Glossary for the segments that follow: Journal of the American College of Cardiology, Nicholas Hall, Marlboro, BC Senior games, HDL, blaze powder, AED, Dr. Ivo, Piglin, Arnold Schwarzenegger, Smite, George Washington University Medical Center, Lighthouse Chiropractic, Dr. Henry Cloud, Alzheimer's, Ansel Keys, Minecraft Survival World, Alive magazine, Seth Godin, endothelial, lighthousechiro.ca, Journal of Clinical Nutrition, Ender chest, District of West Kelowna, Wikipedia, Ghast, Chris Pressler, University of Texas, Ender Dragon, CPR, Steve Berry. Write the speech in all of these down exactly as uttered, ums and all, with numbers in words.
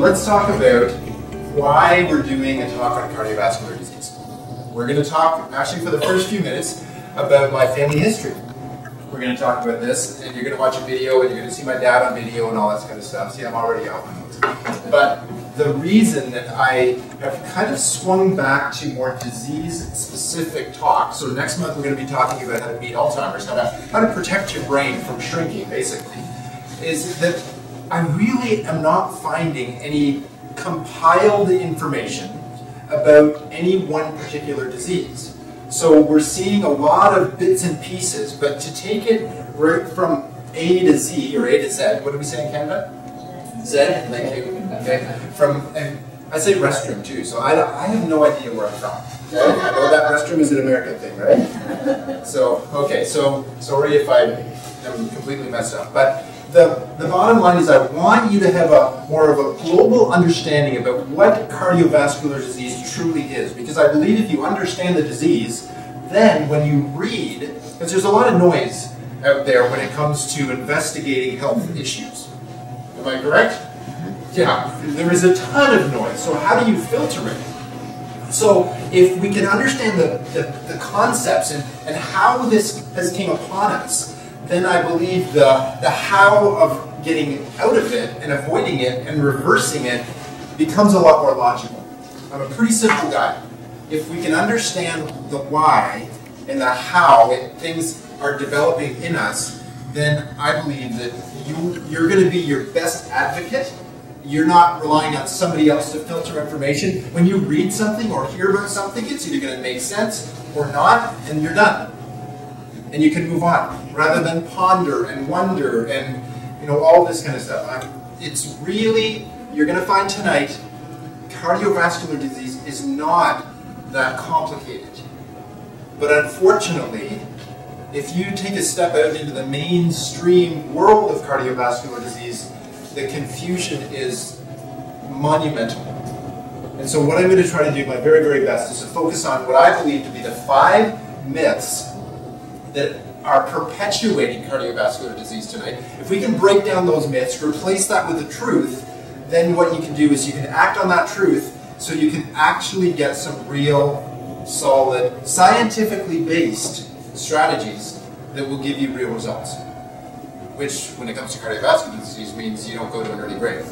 let's talk about why we're doing a talk on cardiovascular disease. We're going to talk, actually for the first few minutes, about my family history. We're going to talk about this, and you're going to watch a video, and you're going to see my dad on video and all that kind of stuff. See, I'm already out. But the reason that I have kind of swung back to more disease-specific talks, so next month we're going to be talking about how to beat Alzheimer's, how to, how to protect your brain from shrinking, basically, is that I really am not finding any compiled information about any one particular disease. So we're seeing a lot of bits and pieces, but to take it right from A to Z, or A to Z, what do we say in Canada? Z, thank you. Okay. From, and I say restroom too, so I, I have no idea where I'm from. Okay. Well, that restroom is an American thing, right? So, okay, so sorry if I am completely messed up. But the, the bottom line is I want you to have a more of a global understanding about what cardiovascular disease truly is. Because I believe if you understand the disease, then when you read, because there's a lot of noise out there when it comes to investigating health issues. Am I correct? Yeah, there is a ton of noise, so how do you filter it? So if we can understand the, the, the concepts and, and how this has came upon us, then I believe the, the how of getting out of it and avoiding it and reversing it becomes a lot more logical. I'm a pretty simple guy. If we can understand the why and the how it, things are developing in us, then I believe that you, you're going to be your best advocate. You're not relying on somebody else to filter information. When you read something or hear about something, it's either going to make sense or not, and you're done. And you can move on, rather than ponder and wonder and, you know, all this kind of stuff. I'm, it's really, you're going to find tonight, cardiovascular disease is not that complicated. But unfortunately, if you take a step out into the mainstream world of cardiovascular disease, the confusion is monumental. And so what I'm going to try to do my very, very best is to focus on what I believe to be the five myths that are perpetuating cardiovascular disease tonight. If we can break down those myths, replace that with the truth, then what you can do is you can act on that truth so you can actually get some real, solid, scientifically based strategies that will give you real results. Which, when it comes to cardiovascular disease, means you don't go to an early grave.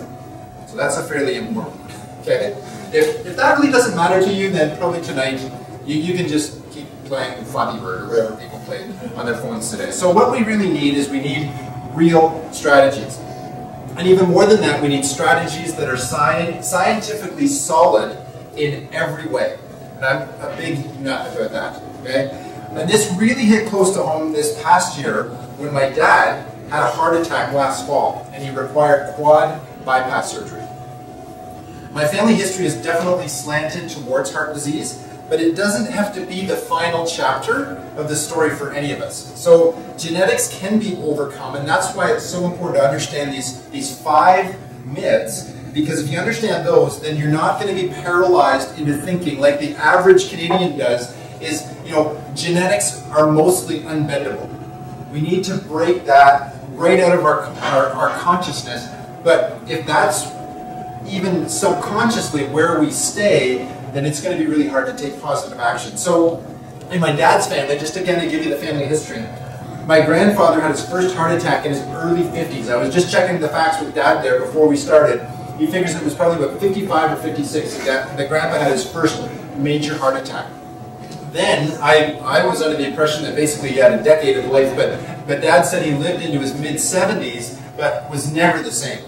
So that's a fairly important one. Okay. If, if that really doesn't matter to you, then probably tonight you, you can just keep playing Flappy Bird or whatever people play on their phones today. So what we really need is we need real strategies. And even more than that, we need strategies that are sci scientifically solid in every way. And I'm a big nut about that. Okay. And this really hit close to home this past year when my dad had a heart attack last fall, and he required quad bypass surgery. My family history is definitely slanted towards heart disease, but it doesn't have to be the final chapter of the story for any of us. So genetics can be overcome, and that's why it's so important to understand these, these five myths, because if you understand those, then you're not going to be paralyzed into thinking like the average Canadian does, is, you know, genetics are mostly unbendable. We need to break that right out of our, our, our consciousness, but if that's even subconsciously where we stay, then it's going to be really hard to take positive action. So in my dad's family, just again to give you the family history, my grandfather had his first heart attack in his early fifties. I was just checking the facts with Dad there before we started. He figures it was probably about fifty-five or fifty-six that, that Grandpa had his first major heart attack. Then I, I was under the impression that basically he had a decade of life, but, but Dad said he lived into his mid seventies, but was never the same.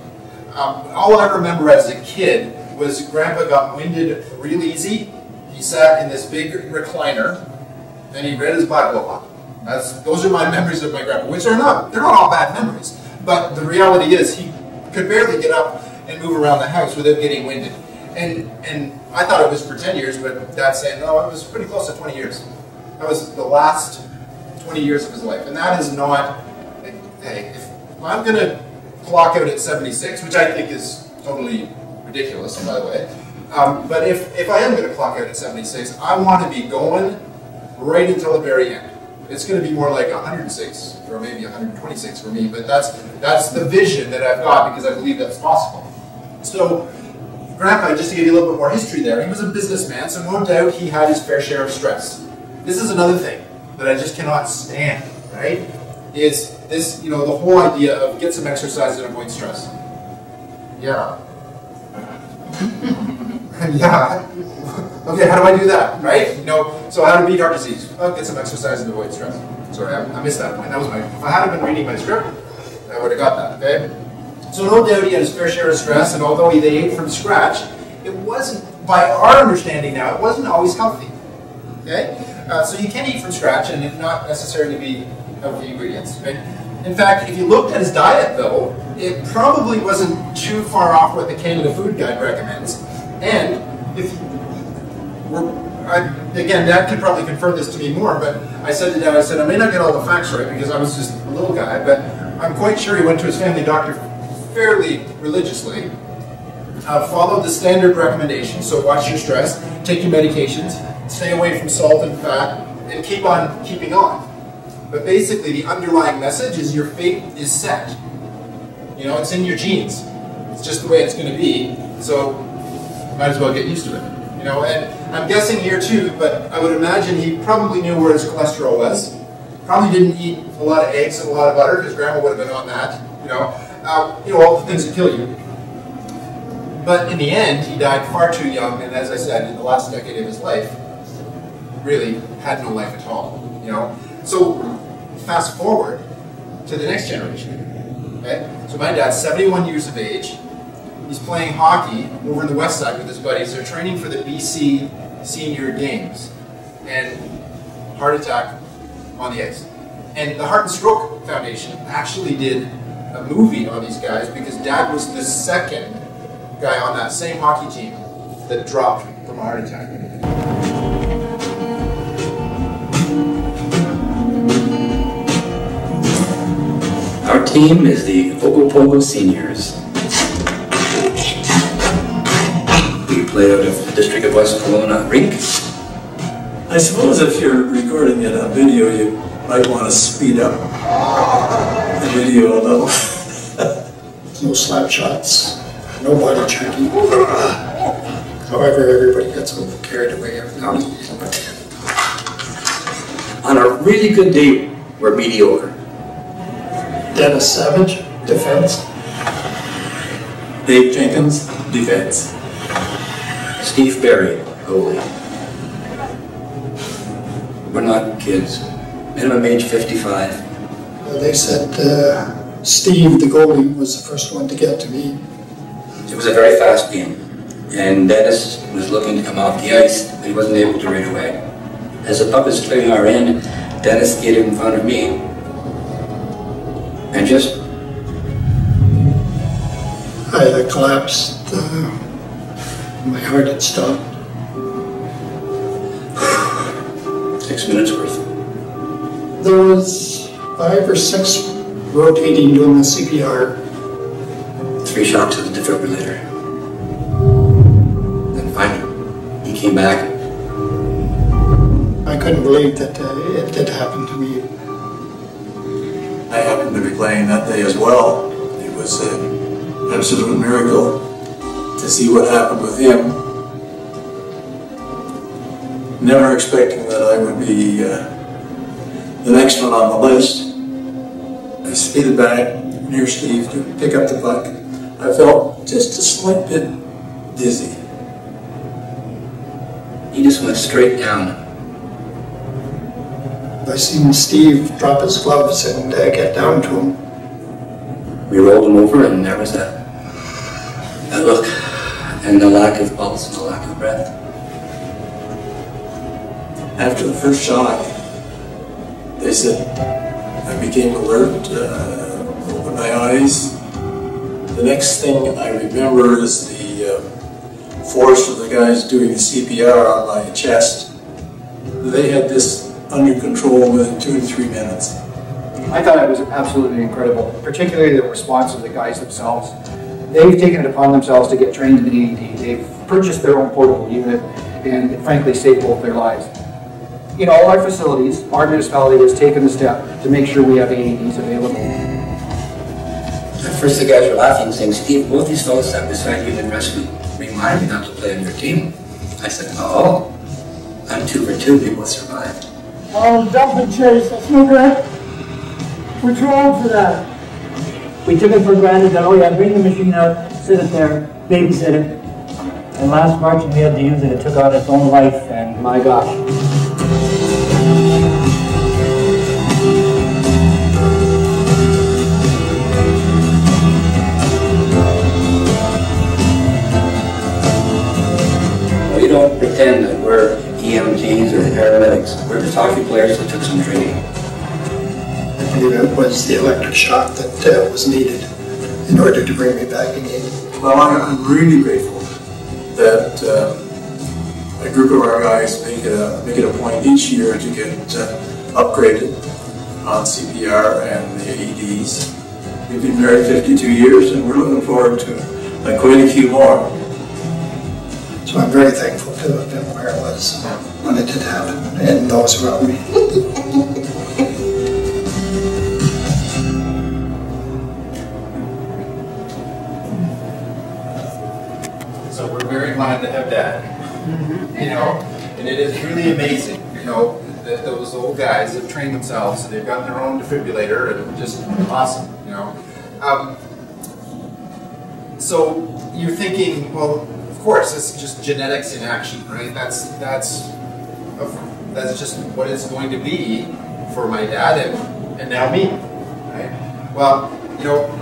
Um, all I remember as a kid was Grandpa got winded real easy. He sat in this big recliner, and he read his Bible a lot. That's, those are my memories of my Grandpa, which are not, they're not all bad memories. But the reality is he could barely get up and move around the house without getting winded. And, and I thought it was for ten years, but Dad's saying, no, it was pretty close to twenty years. That was the last twenty years of his life. And that is not, hey, if I'm going to clock out at seventy-six, which I think is totally ridiculous, by the way. Um, but if, if I am going to clock out at seventy-six, I want to be going right until the very end. It's going to be more like one hundred six or maybe one hundred twenty-six for me, but that's, that's the vision that I've got because I believe that's possible. So Grandpa, just to give you a little bit more history there, he was a businessman, so no doubt he had his fair share of stress. This is another thing that I just cannot stand, right? Is this, you know, the whole idea of get some exercise and avoid stress. Yeah. Yeah. Okay, how do I do that, right? You know, so how to beat heart disease? Oh, get some exercise and avoid stress. Sorry, I, I missed that point. That was my, if I hadn't been reading my script, I would have got that, okay? So no doubt he had his fair share of stress, and although he, they ate from scratch, it wasn't, by our understanding now, it wasn't always healthy. Okay? Uh, so you can eat from scratch and it not necessarily be healthy ingredients. Right? In fact, if you looked at his diet though, it probably wasn't too far off what the Canada Food Guide recommends. And if we're, I, again, Dad could probably confirm this to me more, but I said to Dad, I said, I may not get all the facts right because I was just a little guy, but I'm quite sure he went to his family doctor fairly religiously, uh, follow the standard recommendations, so watch your stress, take your medications, stay away from salt and fat, and keep on keeping on. But basically the underlying message is your fate is set. You know, it's in your genes. It's just the way it's going to be, so you might as well get used to it. You know, and I'm guessing here too, but I would imagine he probably knew where his cholesterol was, probably didn't eat a lot of eggs and a lot of butter, because Grandma would have been on that, you know. Uh, you know, all the things that kill you. But in the end, he died far too young, and as I said, in the last decade of his life, really had no life at all, you know. So, fast forward to the next generation, okay? So my dad's seventy-one years of age, he's playing hockey over in the west side with his buddies, they're training for the B C Senior games, and heart attack on the ice. And the Heart and Stroke Foundation actually did a movie on these guys because Dad was the second guy on that same hockey team that dropped from a heart attack. Our team is the Ogopogo Seniors. We play out of the District of West Kelowna rink. I suppose if you're recording it on video, you might want to speed up video a little. No slap shots, no body checking. However, everybody gets a little carried away every now and then. On a really good day, we're mediocre. Dennis Savage, defense. Dave Jenkins, defense. Steve Berry, goalie. We're not kids. Minimum age fifty-five. They said uh, Steve, the goalie, was the first one to get to me. It was a very fast game, and Dennis was looking to come off the ice, but he wasn't able to right away. As the puck was clearing our end, Dennis skated in front of me, and just... I uh, collapsed. Uh, my heart had stopped. Six minutes worth. There was... five or six rotating doing the C P R. Three shots to the defibrillator. Then finally, he came back. I couldn't believe that uh, it did happen to me. I happened to be playing that day as well. It was an absolute miracle to see what happened with him. Never expecting that I would be uh, the next one on the list. I speeded back near Steve to pick up the puck. I felt just a slight bit dizzy. He just went straight down. I seen Steve drop his gloves and uh, get down to him. We rolled him over and there was that, that look and the lack of pulse and the lack of breath. After the first shot, they said I became alert, uh, opened my eyes. The next thing I remember is the uh, force of the guys doing the C P R on my chest. They had this under control within two to three minutes. I thought it was absolutely incredible, particularly the response of the guys themselves. They've taken it upon themselves to get trained in A E D. They've purchased their own portable unit and frankly saved both their lives. In all our facilities, our municipality has taken the step to make sure we have A E Ds available. At first the guys were laughing, saying, Steve, both these fellows have decided you can rescue me. remind me not to play on your team. I said, oh, I'm two for two, people survived. Oh, dumpling chase, that's no good. We're too old for that. We took it for granted that, oh yeah, bring the machine out, sit it there, babysit it. And last March, we had to use it, it took on its own life, and my gosh. We don't pretend that we're E M Ts or paramedics. We're just hockey players that took some training. It was the electric shock that uh, was needed in order to bring me back again. Well, I'm really grateful that uh, a group of our guys make it a, make it a point each year to get uh, upgraded on C P R and the E Ds. We've been married fifty-two years and we're looking forward to uh, quite a few more. So I'm very thankful to have been where I was when it did happen and those around me. To have that, you know, and it is really amazing, you know, that those old guys have trained themselves and they've gotten their own defibrillator and just awesome, you know. Um, so you're thinking, well, of course, it's just genetics in action, right? That's that's that's just what it's going to be for my dad and and now me, right? Well, you know.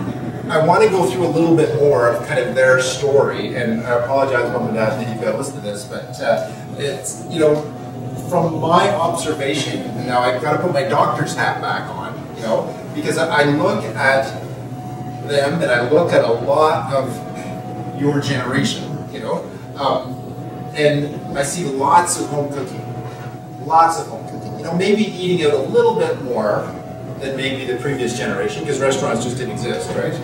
I want to go through a little bit more of kind of their story, and I apologize, Mom and Dad, that you've got to listen to this, but uh, it's, you know, from my observation, now I've got to put my doctor's hat back on, you know, because I look at them and I look at a lot of your generation, you know, um, and I see lots of home cooking, lots of home cooking, you know, maybe eating out a little bit more than maybe the previous generation, because restaurants just didn't exist, right?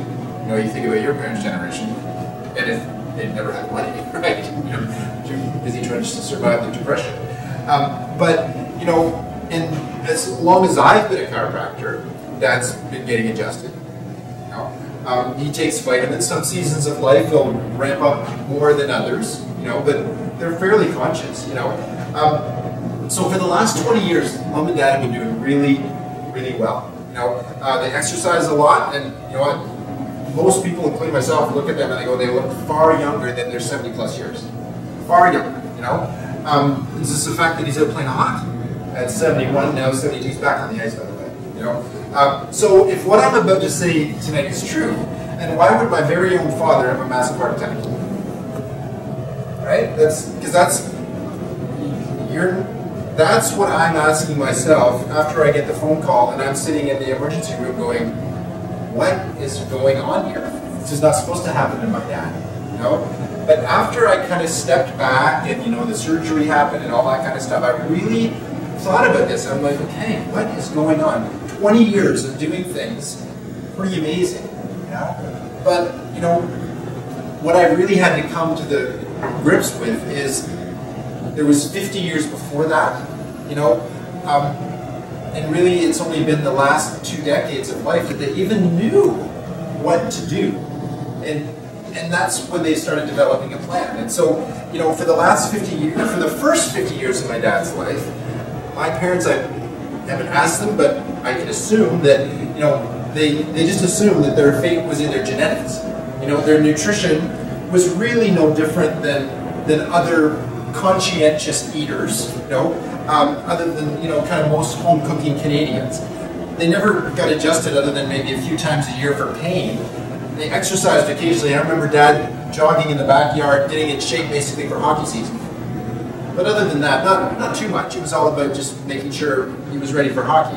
You know, you think about your parents' generation, and if they'd never had money, right? You know, too busy trying to survive the depression. Um, but, you know, and as long as I've been a chiropractor, Dad's been getting adjusted. You know? um, he takes vitamins. Some seasons of life he'll ramp up more than others, you know, but they're fairly conscious, you know. Um, so for the last twenty years, Mom and Dad have been doing really, really well. You know, uh, they exercise a lot, and you know what? Most people, including myself, look at them and they go, they look far younger than their seventy plus years. Far younger, you know? Um, it's just the fact that he's out playing hot at seventy-one, now seventy-two's back on the ice, by the way, you know? Um, so if what I'm about to say tonight is true, then why would my very own father have a massive heart attack? Right? That's, because that's, you're, that's what I'm asking myself after I get the phone call and I'm sitting in the emergency room going, what is going on here? This is not supposed to happen to my dad, you know? But after I kind of stepped back and, you know, the surgery happened and all that kind of stuff, I really thought about this. I'm like, okay, what is going on? twenty years of doing things, pretty amazing, you know? But, you know, what I really had to come to the grips with is there was fifty years before that, you know? Um, And really, it's only been the last two decades of life that they even knew what to do. And and that's when they started developing a plan. And so, you know, for the last fifty years, for the first fifty years of my dad's life, my parents, I haven't asked them, but I can assume that, you know, they, they just assumed that their fate was in their genetics. You know, their nutrition was really no different than, than other conscientious eaters, you know, um, other than, you know, kind of most home cooking Canadians. They never got adjusted other than maybe a few times a year for pain. They exercised occasionally. I remember Dad jogging in the backyard, getting in shape basically for hockey season. But other than that, not, not too much. It was all about just making sure he was ready for hockey.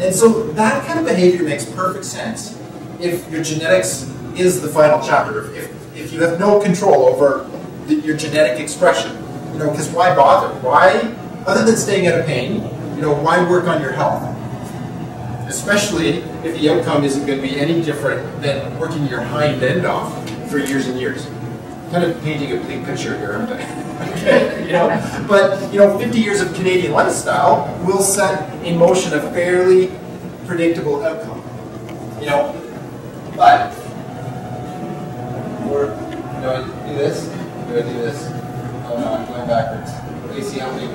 And so that kind of behavior makes perfect sense if your genetics is the final chapter. If, if you have no control over the, your genetic expression, you know, because why bother? Why, other than staying out of pain, you know, why work on your health? Especially if the outcome isn't going to be any different than working your hind end off for years and years. Kind of painting a bleak picture here, aren't I? Okay, you know, but you know, fifty years of Canadian lifestyle will set in motion a fairly predictable outcome. You know, but we're, you know, do this, do I do this? Oh no, I'm going backwards. Let me see how big.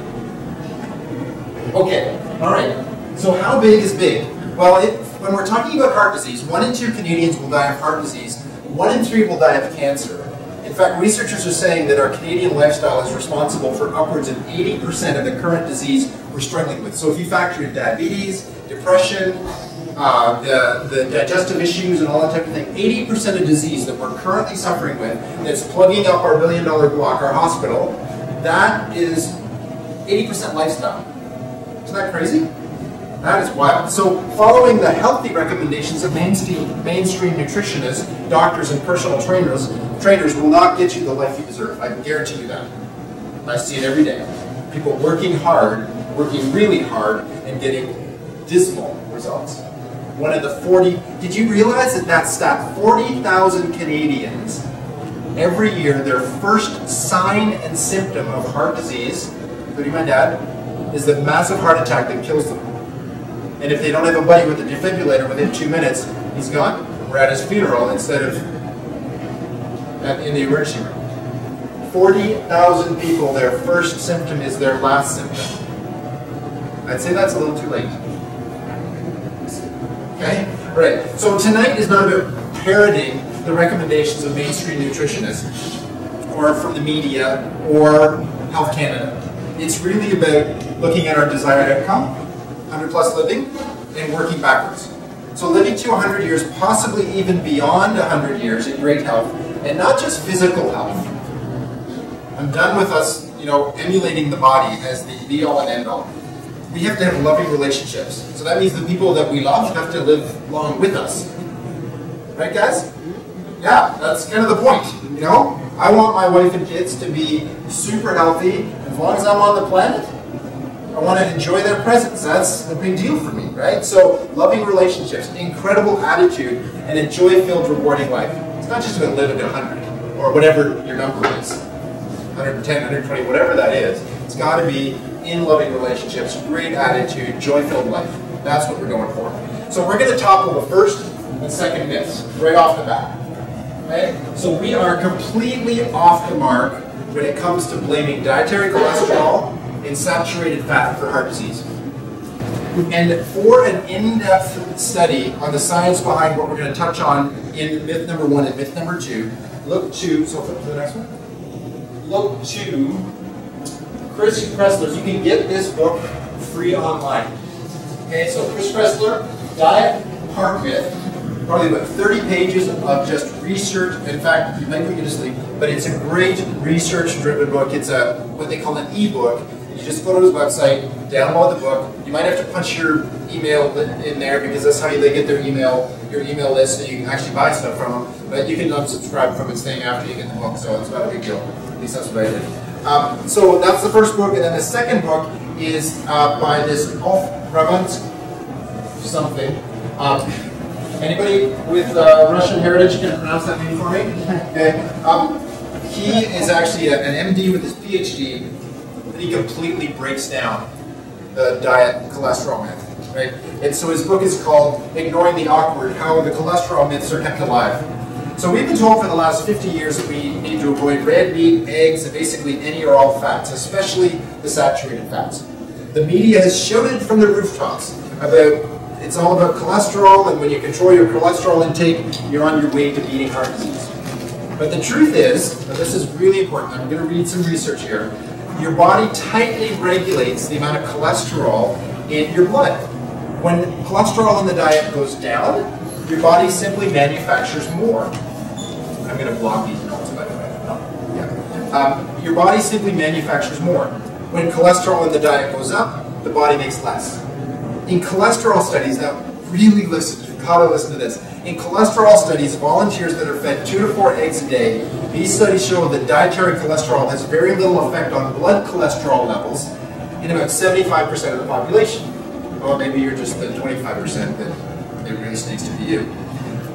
Okay, all right. So how big is big? Well, it, when we're talking about heart disease, one in two Canadians will die of heart disease. One in three will die of cancer. In fact, researchers are saying that our Canadian lifestyle is responsible for upwards of eighty percent of the current disease we're struggling with. So if you factor in diabetes, depression, uh, the, the digestive issues and all that type of thing, eighty percent of disease that we're currently suffering with, that's plugging up our billion dollar block, our hospital, that is eighty percent lifestyle. Isn't that crazy? That is wild. So following the healthy recommendations of mainstream, mainstream nutritionists, doctors and personal trainers, trainers will not get you the life you deserve. I guarantee you that. I see it every day. People working hard, working really hard, and getting dismal results. One of the forty, did you realize that that stat, forty thousand Canadians, every year, their first sign and symptom of heart disease, including my dad, is the massive heart attack that kills them. And if they don't have a buddy with a defibrillator within two minutes, he's gone. We're at his funeral instead of at, in the emergency room. forty thousand people, their first symptom is their last symptom. I'd say that's a little too late. Okay? Right. So tonight is not about parroting the recommendations of mainstream nutritionists or from the media or Health Canada. It's really about looking at our desired outcome, one hundred plus living, and working backwards. So living to one hundred years, possibly even beyond one hundred years in great health, and not just physical health. I'm done with us, you know, emulating the body as the be-all and end-all. We have to have loving relationships. So that means the people that we love have to live long with us. Right, guys? Yeah, that's kind of the point, you know? I want my wife and kids to be super healthy as long as I'm on the planet. I want to enjoy their presence. That's a big deal for me, right? So loving relationships, incredible attitude, and a joy-filled, rewarding life. It's not just about living to one hundred or whatever your number is, one hundred ten, one hundred twenty, whatever that is. It's got to be in loving relationships, great attitude, joy-filled life. That's what we're going for. So we're going to topple the first and second myths right off the bat. Okay? So we are completely off the mark when it comes to blaming dietary cholesterol and saturated fat for heart disease. And for an in-depth study on the science behind what we're going to touch on in myth number one and myth number two, look to, so for the next one, look to Chris Pressler. You can get this book free online. Okay, so Chris Pressler, Diet Heart Myth, probably about thirty pages of just research. In fact, you might be to sleep, but it's a great research-driven book. It's a what they call an e-book. You just go to his website, download the book. You might have to punch your email in there because that's how they get their email, your email list, so you can actually buy stuff from them. But you can unsubscribe from its thing after you get the book, so it's not a big deal. At least that's what I did. Um, so that's the first book, and then the second book is uh, by this Off Ravans something. Um, anybody with uh, Russian heritage can pronounce that name for me? Okay. Um, he is actually a, an M D with his P H D. He completely breaks down the diet cholesterol myth, right? And so his book is called Ignoring the Awkward, How the Cholesterol Myths Are Kept Alive. So we've been told for the last fifty years that we need to avoid red meat, eggs, and basically any or all fats, especially the saturated fats. The media has shouted from the rooftops about it's all about cholesterol, and when you control your cholesterol intake, you're on your way to beating heart disease. But the truth is, and this is really important, I'm going to read some research here, your body tightly regulates the amount of cholesterol in your blood. When cholesterol in the diet goes down, your body simply manufactures more. I'm going to block these notes, by the way. Oh, yeah. Um, your body simply manufactures more. When cholesterol in the diet goes up, the body makes less. In cholesterol studies, now really listen, you've got to listen to this. In cholesterol studies, volunteers that are fed two to four eggs a day, these studies show that dietary cholesterol has very little effect on blood cholesterol levels in about seventy-five percent of the population. Or maybe you're just the twenty-five percent that it really stinks to be you.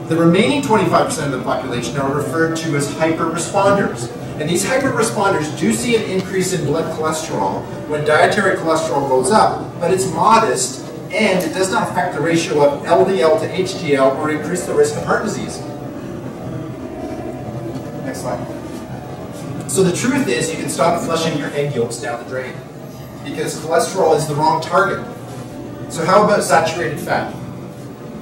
The remaining twenty-five percent of the population are referred to as hyper-responders. And these hyper-responders do see an increase in blood cholesterol when dietary cholesterol goes up, but it's modest, and it does not affect the ratio of L D L to H D L or increase the risk of heart disease. Next slide. So the truth is, you can stop flushing your egg yolks down the drain, because cholesterol is the wrong target. So how about saturated fat?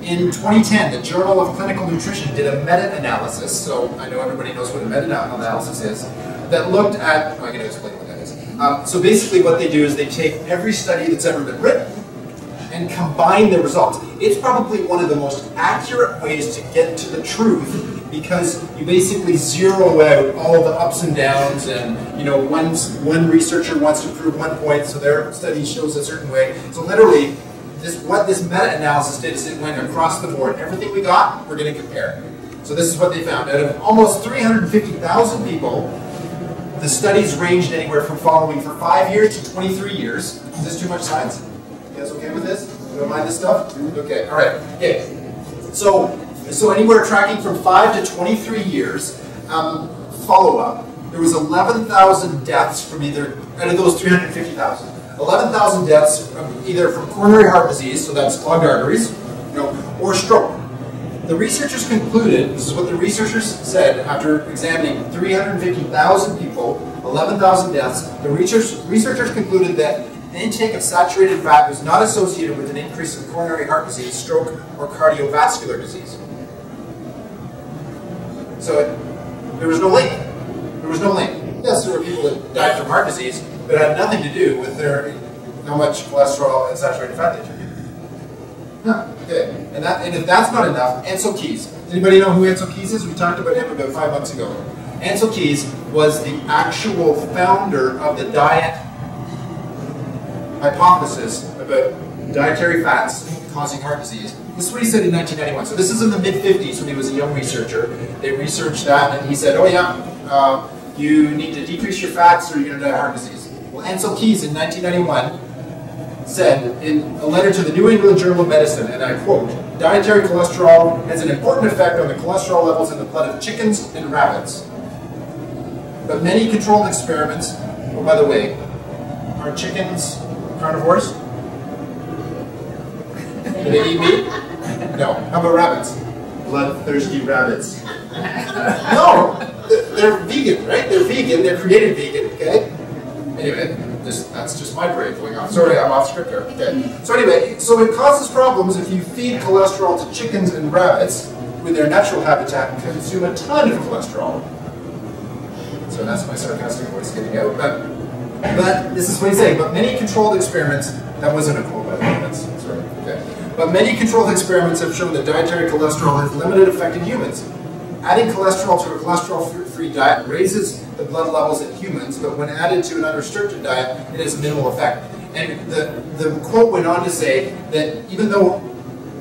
In twenty ten, the Journal of Clinical Nutrition did a meta-analysis, so I know everybody knows what a meta-analysis is, that looked at, oh, I'm going to explain what that is. Um, so basically what they do is they take every study that's ever been written and combine the results. It's probably one of the most accurate ways to get to the truth, because you basically zero out all the ups and downs, and you know, one, one researcher wants to prove one point, so their study shows a certain way. So literally, This, what this meta-analysis did is it went across the board. Everything we got, we're going to compare. So this is what they found. Out of almost three hundred fifty thousand people, the studies ranged anywhere from following for five years to twenty-three years. Is this too much science? You guys okay with this? You don't mind this stuff? Okay, all right. Okay. So, so anywhere tracking from five to twenty-three years, um, follow-up, there was eleven thousand deaths from either, out of those three hundred fifty thousand. eleven thousand deaths from either from coronary heart disease, so that's clogged arteries, you know, or stroke. The researchers concluded, this is what the researchers said after examining three hundred fifty thousand people, eleven thousand deaths, the research, researchers concluded that the intake of saturated fat was not associated with an increase in coronary heart disease, stroke, or cardiovascular disease. So it, there was no link. There was no link. Yes, there were people that died from heart disease, but it had nothing to do with their how much cholesterol and saturated fat they took. Huh, okay. And that, and if that's not enough, Ansel Keys. Does anybody know who Ansel Keys is? We talked about him about five months ago. Ansel Keys was the actual founder of the diet hypothesis about dietary fats causing heart disease. This is what he said in nineteen ninety-one. So this is in the mid fifties when he was a young researcher. They researched that and he said, oh yeah, uh, you need to decrease your fats or you're going to die of heart disease. Well, Ansel Keys in nineteen ninety-one said in a letter to the New England Journal of Medicine, and I quote, "Dietary cholesterol has an important effect on the cholesterol levels in the blood of chickens and rabbits. But many controlled experiments," oh, by the way, are chickens carnivores? Do they eat meat? No. How about rabbits? Bloodthirsty rabbits. No! They're vegan, right? They're vegan. They're created vegan, okay? Anyway, this, that's just my brain going off. Sorry, I'm off script here. Okay. So anyway, so it causes problems if you feed cholesterol to chickens and rabbits with their natural habitat and consume a ton of cholesterol. So that's my sarcastic voice getting out. But, but this is what he's saying. But many controlled experiments, that wasn't a quote by the way, that's sorry. Okay. But many controlled experiments have shown that dietary cholesterol has limited effect in humans. Adding cholesterol to a cholesterol-free diet raises the blood levels in humans, but when added to an unrestricted diet, it has minimal effect. And the, the quote went on to say that even though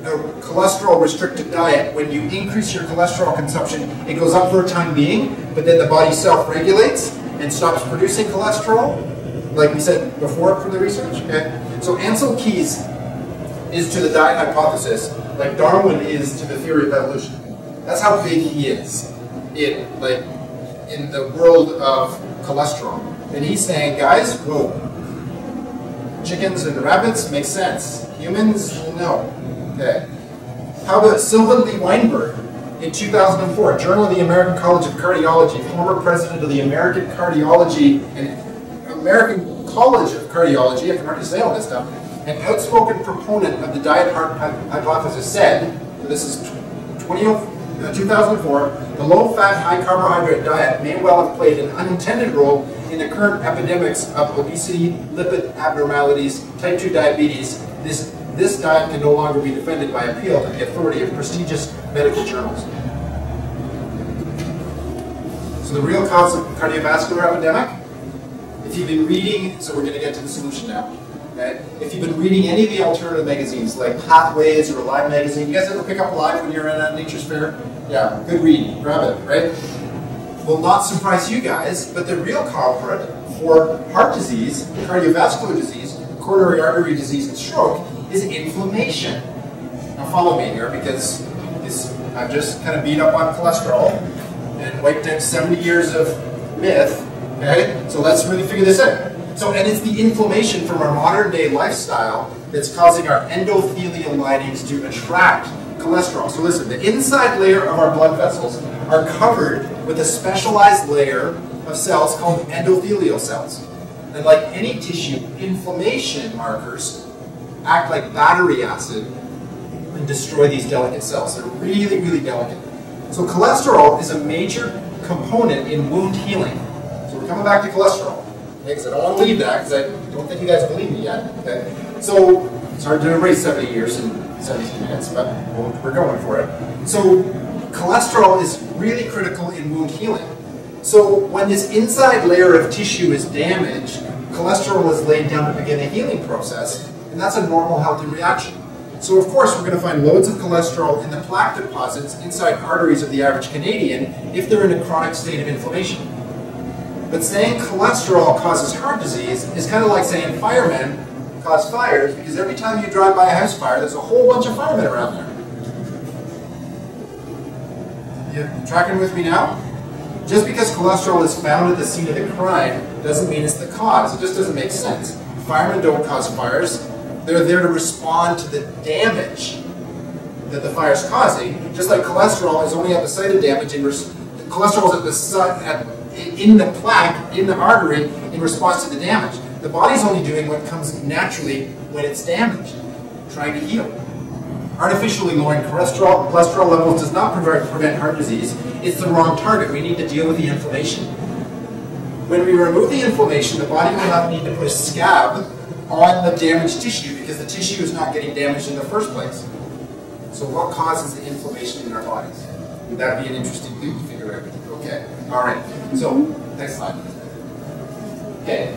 a cholesterol-restricted diet, when you increase your cholesterol consumption, it goes up for a time being, but then the body self-regulates and stops producing cholesterol, like we said before from the research. Okay? So Ansel Keys is to the diet hypothesis like Darwin is to the theory of evolution. That's how big he is in, like, in the world of cholesterol. And he's saying, guys, whoa, chickens and rabbits make sense. Humans, no. Okay. How about Sylvan Lee Weinberg in two thousand four, Journal of the American College of Cardiology, former president of the American Cardiology and American College of Cardiology, I can hardly say all this stuff, an outspoken proponent of the diet heart hypothesis said, this is twenty oh four, two thousand four, the low-fat, high-carbohydrate diet may well have played an unintended role in the current epidemics of obesity, lipid abnormalities, type two diabetes. This, this diet can no longer be defended by appeal to the authority of prestigious medical journals. So the real cause of cardiovascular epidemic, if you've been reading, so we're going to get to the solution now. Okay? If you've been reading any of the alternative magazines, like Pathways or Alive magazine, you guys ever pick up Alive when you're at Nature's Fair? Yeah, good read, grab it, right? Will not surprise you guys, but the real culprit for heart disease, cardiovascular disease, coronary artery disease, and stroke is inflammation. Now follow me here, because this, I've just kind of beat up on cholesterol and wiped out seventy years of myth, okay? So let's really figure this out. So, and it's the inflammation from our modern day lifestyle that's causing our endothelial linings to attract cholesterol. So listen, the inside layer of our blood vessels are covered with a specialized layer of cells called endothelial cells. And like any tissue, inflammation markers act like battery acid and destroy these delicate cells. They're really, really delicate. So cholesterol is a major component in wound healing. So we're coming back to cholesterol, okay, because I don't want to leave that, because I don't think you guys believe me yet. Okay, so it's hard to erase seventy years in seventeen minutes, but we're going for it. So cholesterol is really critical in wound healing. So when this inside layer of tissue is damaged, cholesterol is laid down to begin a healing process, and that's a normal, healthy reaction. So of course we're going to find loads of cholesterol in the plaque deposits inside arteries of the average Canadian if they're in a chronic state of inflammation. But saying cholesterol causes heart disease is kind of like saying firemen cause fires, because every time you drive by a house fire, there's a whole bunch of firemen around there. You tracking with me now? Just because cholesterol is found at the scene of the crime doesn't mean it's the cause. It just doesn't make sense. Firemen don't cause fires. They're there to respond to the damage that the fire's causing. Just like cholesterol is only at the site of damage, and cholesterol is at the at, in the plaque, in the artery, in response to the damage. The body's only doing what comes naturally when it's damaged, trying to heal. Artificially lowering cholesterol, cholesterol levels does not prevent heart disease. It's the wrong target. We need to deal with the inflammation. When we remove the inflammation, the body will not need to put a scab on the damaged tissue, because the tissue is not getting damaged in the first place. So what causes the inflammation in our bodies? Would that be an interesting thing to figure out? Okay, all right. So, next slide. Okay.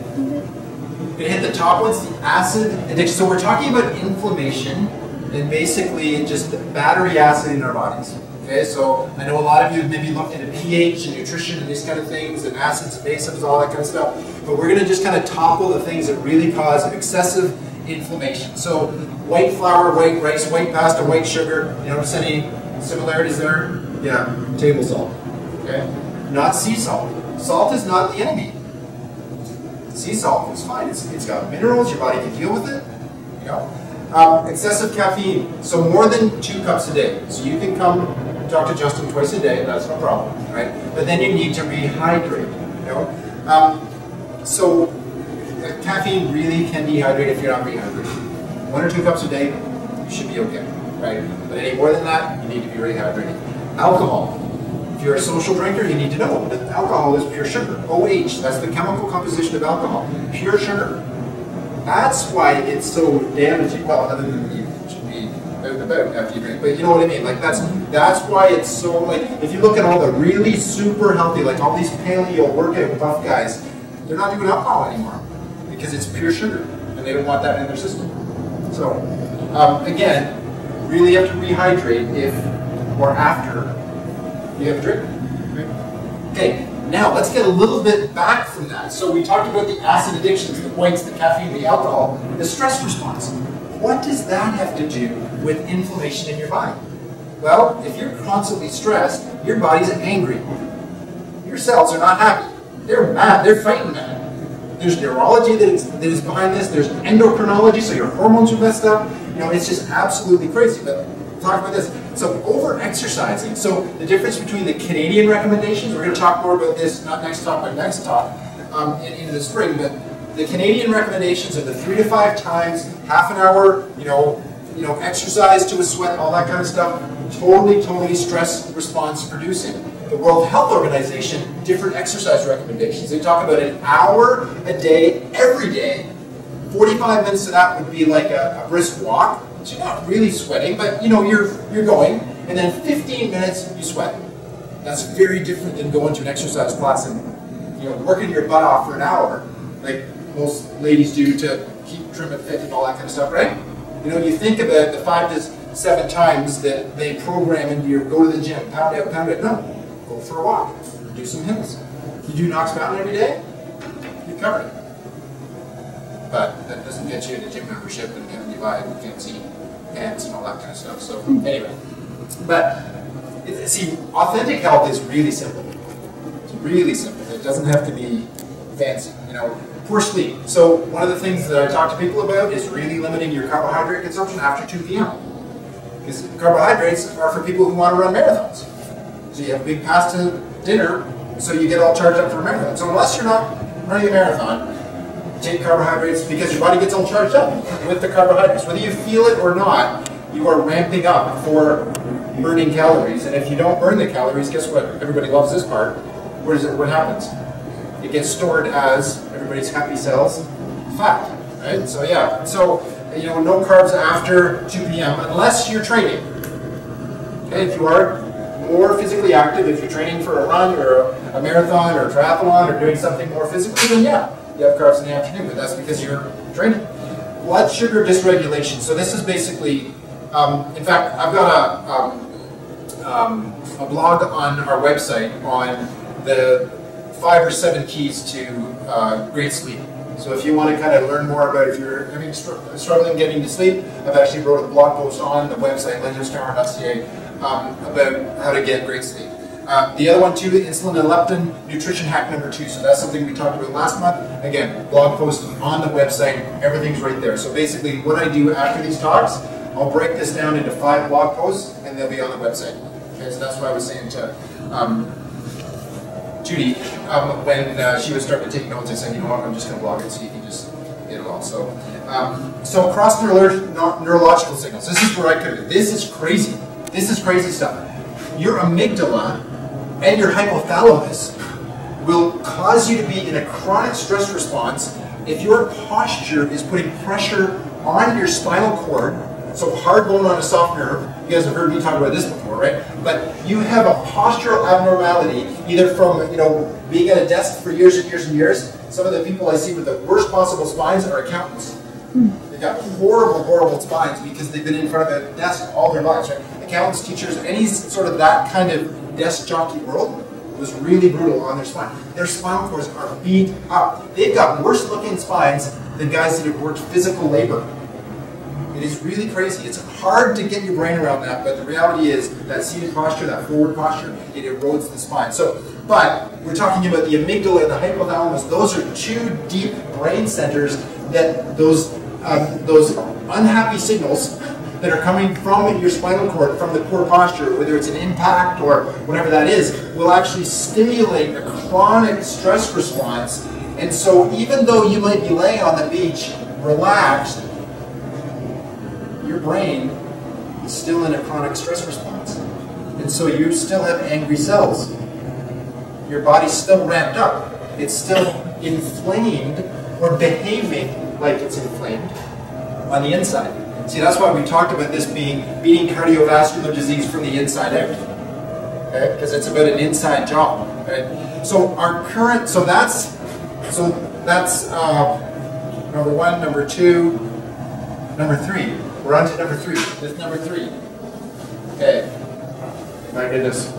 We hit the top ones, the acid addiction. So we're talking about inflammation and basically just the battery acid in our bodies. Okay, so I know a lot of you have maybe looked into pH and nutrition and these kind of things, and acids and bases, all that kind of stuff. But we're going to just kind of topple the things that really cause excessive inflammation. So white flour, white rice, white pasta, white sugar. You notice any similarities there? Yeah, table salt. Okay, not sea salt. Salt is not the enemy. Sea salt is fine. It's, it's got minerals. Your body can deal with it. You know. Um, excessive caffeine. So more than two cups a day. So you can come talk to Justin twice a day, that's no problem, right? But then you need to rehydrate, you know? Um, so uh, caffeine really can dehydrate if you're not rehydrating. One or two cups a day, you should be okay, right? But any more than that, you need to be rehydrating. Alcohol. If you're a social drinker, you need to know that alcohol is pure sugar. O H, that's the chemical composition of alcohol. Pure sugar. That's why it's so damaging. Well, other than you should be out and about after you drink, but you know what I mean. Like that's that's why it's so, like, if you look at all the really super healthy, like all these paleo workout buff guys, they're not doing alcohol anymore because it's pure sugar, and they don't want that in their system. So um, again, really have to rehydrate if or after you have a drink. Okay. Now, let's get a little bit back from that. So we talked about the acid addictions, the whites, the caffeine, the alcohol, the stress response. What does that have to do with inflammation in your body? Well, if you're constantly stressed, your body's angry. Your cells are not happy. They're mad. They're fighting mad. There's neurology that is, that is behind this. There's endocrinology, so your hormones are messed up. You know, it's just absolutely crazy. But talk about this. So over-exercising. So the difference between the Canadian recommendations, we're going to talk more about this, not next talk, but next talk, um, in, into the spring, but the Canadian recommendations are the three to five times, half an hour, you know, you know, exercise to a sweat, all that kind of stuff, totally, totally stress response producing. The World Health Organization, different exercise recommendations. They talk about an hour a day, every day. forty-five minutes of that would be like a, a brisk walk. So you're not really sweating, but you know, you're, you're going, and then fifteen minutes, you sweat. That's very different than going to an exercise class and, you know, working your butt off for an hour, like most ladies do to keep trim and fit and all that kind of stuff, right? You know, you think about the five to seven times that they program into your go to the gym, pound out, pound out, no, go for a walk, do some hills. You do Knox Mountain every day, you're covered. But that doesn't get you into gym membership and getting you by fancy pants and all that kind of stuff. So anyway, but see, authentic health is really simple. It's really simple. It doesn't have to be fancy. You know, poor sleep. So one of the things that I talk to people about is really limiting your carbohydrate consumption after two p m because carbohydrates are for people who want to run marathons. So you have a big pasta dinner, And so you get all charged up for a marathon. So unless you're not running a marathon, take carbohydrates because your body gets all charged up with the carbohydrates. Whether you feel it or not, you are ramping up for burning calories. And if you don't burn the calories, guess what? Everybody loves this part. Where is it, what happens? It gets stored as everybody's happy cells, fat, right? So yeah, so you know, no carbs after two p m unless you're training. Okay, if you are more physically active, if you're training for a run or a marathon or a triathlon or doing something more physically, then yeah, you have carbs in the afternoon, but that's because you're training. Blood sugar dysregulation. So this is basically, um, in fact, I've got a, um, um, a blog on our website on the five or seven keys to uh, great sleep. So if you want to kind of learn more about if you're having str struggling getting to sleep, I've actually wrote a blog post on the website lighthouse chiro dot c a um, about how to get great sleep. Uh, the other one too, insulin and leptin, nutrition hack number two. So that's something we talked about last month. Again, blog post on the website, everything's right there. So basically what I do after these talks, I'll break this down into five blog posts and they'll be on the website. Okay, so that's what I was saying to um, Judy um, when uh, she was starting to take notes. I said, you know what, I'm just going to blog it so you can just get it all. So, um, so cross neuro neurological signals. This is where I could, this is crazy. This is crazy stuff. Your amygdala and your hypothalamus will cause you to be in a chronic stress response if your posture is putting pressure on your spinal cord, so hard bone on a soft nerve. You guys have heard me talk about this before, right? But you have a postural abnormality, either from, you know, being at a desk for years and years and years. Some of the people I see with the worst possible spines are accountants. They've got horrible, horrible spines because they've been in front of a desk all their lives, right? Accountants, teachers, any sort of that kind of desk jockey world was really brutal on their spine. Their spinal cords are beat up. They've got worse looking spines than guys that have worked physical labor. It is really crazy. It's hard to get your brain around that, but the reality is that seated posture, that forward posture, it erodes the spine. So, but we're talking about the amygdala and the hypothalamus. Those are two deep brain centers that those, um, those unhappy signals that are coming from your spinal cord, from the poor posture, whether it's an impact or whatever that is, will actually stimulate a chronic stress response. And so even though you might be laying on the beach, relaxed, your brain is still in a chronic stress response. And so you still have angry cells. Your body's still ramped up. It's still inflamed or behaving like it's inflamed on the inside. See, that's why we talked about this being beating cardiovascular disease from the inside out, okay? Because it's about an inside job, right? So our current, so that's, so that's uh, number one, number two, number three. We're on to number three. This number three. Okay. My goodness,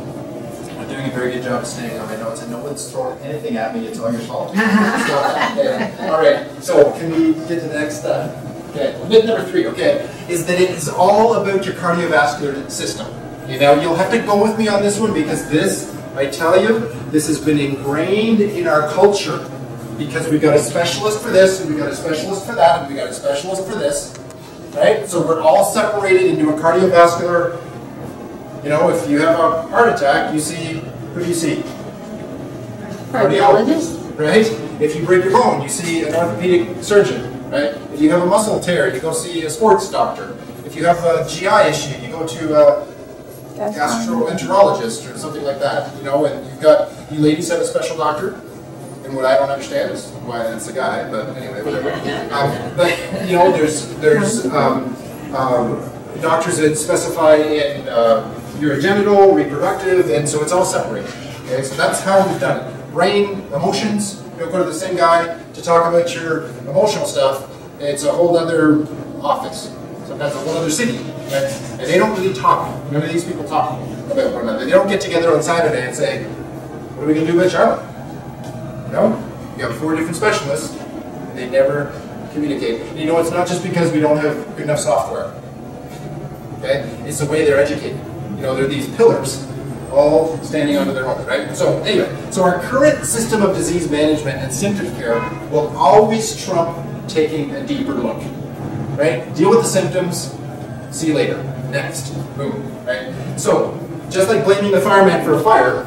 I'm doing a very good job of staying on my notes, and no one's throwing anything at me. It's all your fault. So, okay. All right. So can we get to the next? Uh, Okay, myth number three, okay, is that it is all about your cardiovascular system. You know, you'll have to go with me on this one because this, I tell you, this has been ingrained in our culture because we've got a specialist for this, and we've got a specialist for that, and we've got a specialist for this, right? So we're all separated into a cardiovascular, you know, if you have a heart attack, you see, who do you see? Cardiologist. Right? If you break your bone, you see an orthopedic surgeon. Right? If you have a muscle tear, you go see a sports doctor. If you have a G I issue, you go to a gastroenterologist or something like that. You know, and you've got, you ladies have a special doctor. And what I don't understand is why that's a guy, but anyway, whatever. Um, but, you know, there's, there's um, um, doctors that specify in uh, urogenital, reproductive, and so it's all separated. Okay? So that's how we've done it. Brain, emotions, you'll go to the same guy to talk about your emotional stuff. It's a whole other office, sometimes a whole other city, right? And they don't really talk. None of these people talk about one another. They don't get together on Saturday and say, what are we going to do about Charlotte? You know, you have four different specialists, and they never communicate. And you know, it's not just because we don't have good enough software, okay? It's the way they're educated. You know, they're these pillars, all standing under their own, right? So anyway, so our current system of disease management and symptom care will always trump taking a deeper look, right? Deal with the symptoms, see you later, next, boom, right? So just like blaming the fireman for a fire,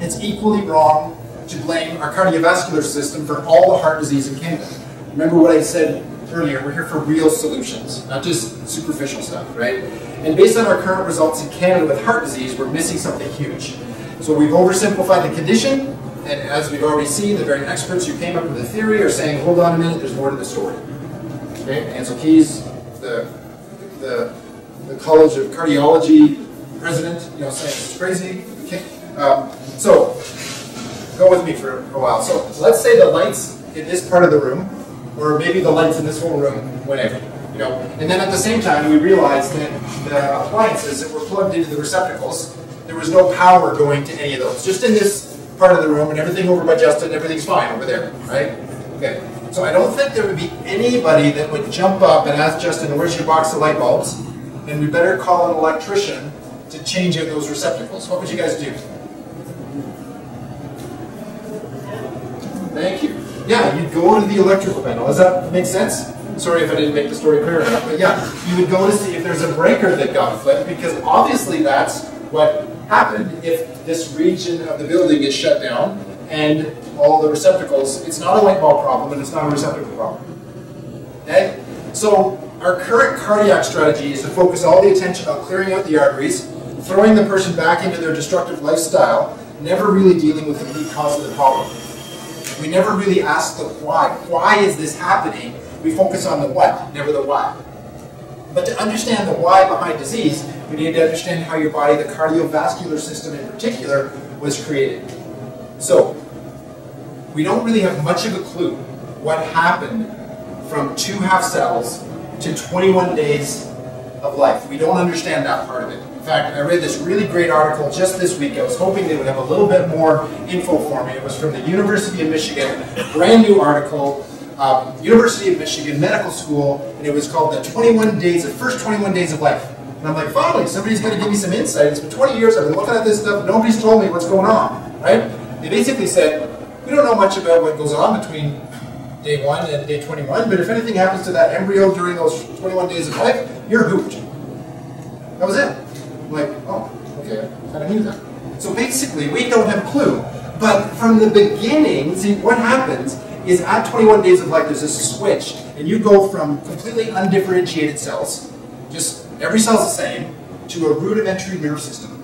It's equally wrong to blame our cardiovascular system for all the heart disease in Canada. Remember what I said earlier, we're here for real solutions, not just superficial stuff, right? And based on our current results in Canada with heart disease, we're missing something huge. So we've oversimplified the condition, and as we've already seen, the very experts who came up with the theory are saying, hold on a minute, there's more to the story. Okay, Ansel Keys, the, the, the College of Cardiology president, you know, saying it's crazy. Okay. Um, so, go with me for a while. So, let's say the lights in this part of the room, or maybe the lights in this whole room, whatever, you know. And then at the same time, we realized that the appliances that were plugged into the receptacles, there was no power going to any of those. Just in this part of the room, and everything over by Justin, everything's fine over there, right? Okay. So I don't think there would be anybody that would jump up and ask Justin, where's your box of light bulbs? And we better call an electrician to change out those receptacles. What would you guys do? Thank you. Yeah, you'd go to the electrical panel. Does that make sense? Sorry if I didn't make the story clear enough, but yeah, you would go to see if there's a breaker that got flipped, because obviously that's what happened if this region of the building is shut down and all the receptacles. It's not a light bulb problem, and it's not a receptacle problem. Okay? So our current cardiac strategy is to focus all the attention on clearing out the arteries, throwing the person back into their destructive lifestyle, never really dealing with the root cause of the problem. We never really ask the why. Why is this happening? We focus on the what, never the why. But to understand the why behind disease, we need to understand how your body, the cardiovascular system in particular, was created. So, we don't really have much of a clue what happened from two half cells to twenty-one days of life. We don't understand that part of it. In fact, I read this really great article just this week. I was hoping they would have a little bit more info for me. It was from the University of Michigan, brand new article, um, University of Michigan Medical School, and it was called the twenty-one days, the first twenty-one days of life. And I'm like, finally, somebody's going to give me some insight. It's been twenty years, I've been looking at this stuff, nobody's told me what's going on, right? They basically said, we don't know much about what goes on between day one and day twenty-one, but if anything happens to that embryo during those twenty-one days of life, you're hooped. That was it. I'm like, oh, okay, I kind of knew that. So basically, we don't have a clue. But from the beginning, see, what happens is at twenty-one days of life, there's this switch, and you go from completely undifferentiated cells, just every cell's the same, to a rudimentary nerve system.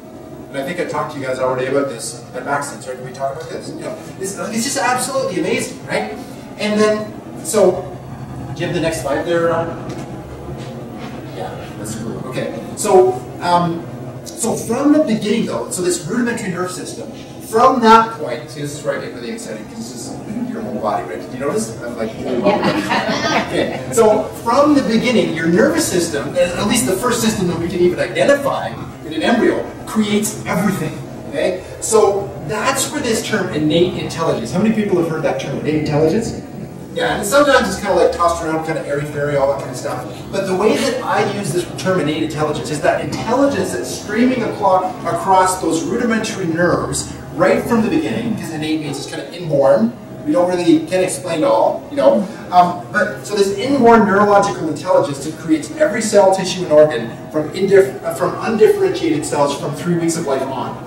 And I think I talked to you guys already about this at Maxim's, right? Did we talk about this? You know, it's, it's just absolutely amazing, right? And then, so, do you have the next slide there, Ron? Yeah, that's cool. Okay, so, um, so from the beginning though, so this rudimentary nerve system, from that point, see, this is where I get really excited, because this is your whole body, right? Did you notice? I'm like, okay. So, from the beginning, your nervous system, at least the first system that we can even identify in an embryo, creates everything, okay? So that's where this term innate intelligence, how many people have heard that term, innate intelligence? Yeah, and sometimes it's kind of like tossed around, kind of airy-fairy, all that kind of stuff. But the way that I use this term innate intelligence is that intelligence that's streaming across those rudimentary nerves right from the beginning, because innate means it's kind of inborn. We don't really, can't explain it all, you know. Um, but so this inborn neurological intelligence that creates every cell, tissue, and organ from, from undifferentiated cells from three weeks of life on.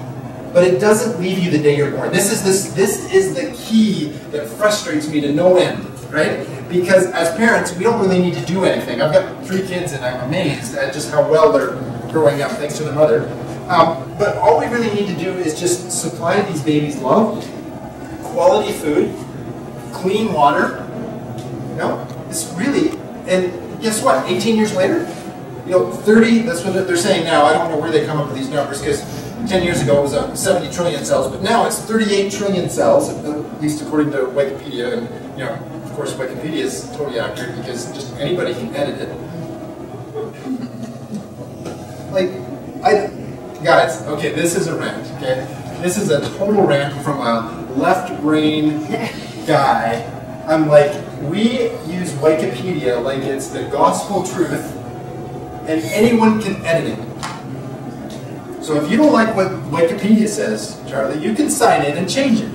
But it doesn't leave you the day you're born. This is, this, this is the key that frustrates me to no end, right? Because as parents, we don't really need to do anything. I've got three kids and I'm amazed at just how well they're growing up thanks to their mother. Um, but all we really need to do is just supply these babies love, quality food, clean water, you know, it's really, and guess what, eighteen years later, you know, thirty, that's what they're saying now, I don't know where they come up with these numbers, because ten years ago it was uh, seventy trillion cells, but now it's thirty-eight trillion cells, at least according to Wikipedia, and, you know, of course Wikipedia is totally accurate, because just anybody can edit it. Like, I, guys, okay, this is a rant, okay, this is a total rant from a left brain guy. I'm like, we use Wikipedia like it's the gospel truth, and anyone can edit it. So if you don't like what Wikipedia says, Charlie, you can sign in and change it.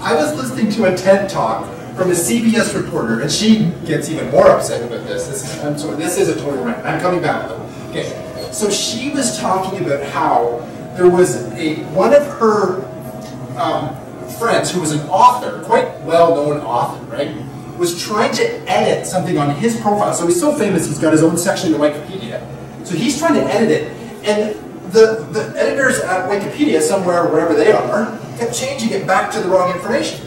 I was listening to a TED Talk from a C B S reporter, and she gets even more upset about this. This is, I'm sorry, this is a total rant. I'm coming back though. Okay. So she was talking about how there was a one of her um, friends who was an author, quite well-known author, right, was trying to edit something on his profile. So he's so famous, he's got his own section in Wikipedia. So he's trying to edit it, and the, the editors at Wikipedia, somewhere, wherever they are, kept changing it back to the wrong information.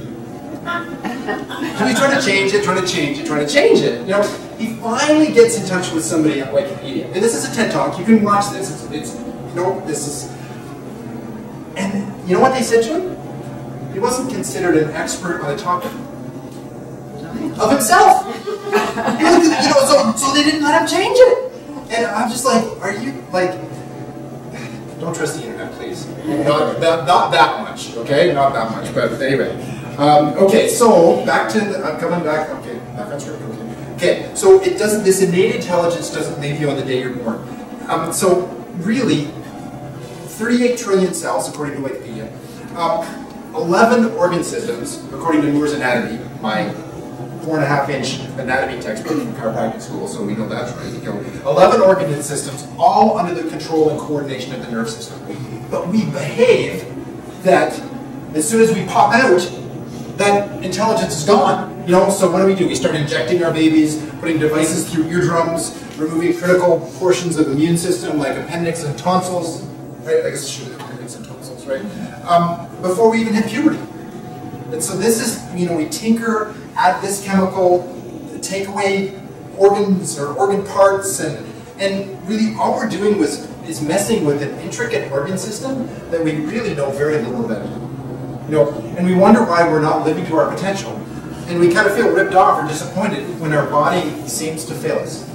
So he's trying to change it, trying to change it, trying to change it. You know, he finally gets in touch with somebody at Wikipedia. And this is a TED Talk, you can watch this, it's, it's you know, this is... And you know what they said to him? He wasn't considered an expert on the topic of himself. And, you know, so, so they didn't let him change it. And I'm just like, are you, like, don't trust the internet, please. Not that, not that much, okay? Not that much, but anyway. Um, okay, so back to, the, I'm coming back, okay, back on script, okay. Okay, so it doesn't, this innate intelligence doesn't leave you on the day you're born. Um, so really, thirty-eight trillion cells, according to Wikipedia, um, eleven organ systems, according to Moore's Anatomy, my four and a half inch anatomy textbook from chiropractic school, so we know that's right. eleven organ systems, all under the control and coordination of the nerve system. But we behave that as soon as we pop out, that intelligence is gone. You know, so what do we do? We start injecting our babies, putting devices through eardrums, removing critical portions of the immune system like appendix and tonsils, right? I guess it should be appendix and tonsils, right? Um, before we even hit puberty. And so this is, you know, we tinker, add this chemical, take away organs or organ parts, and and really all we're doing was is messing with an intricate organ system that we really know very little about. You know, and we wonder why we're not living to our potential. And we kind of feel ripped off or disappointed when our body seems to fail us.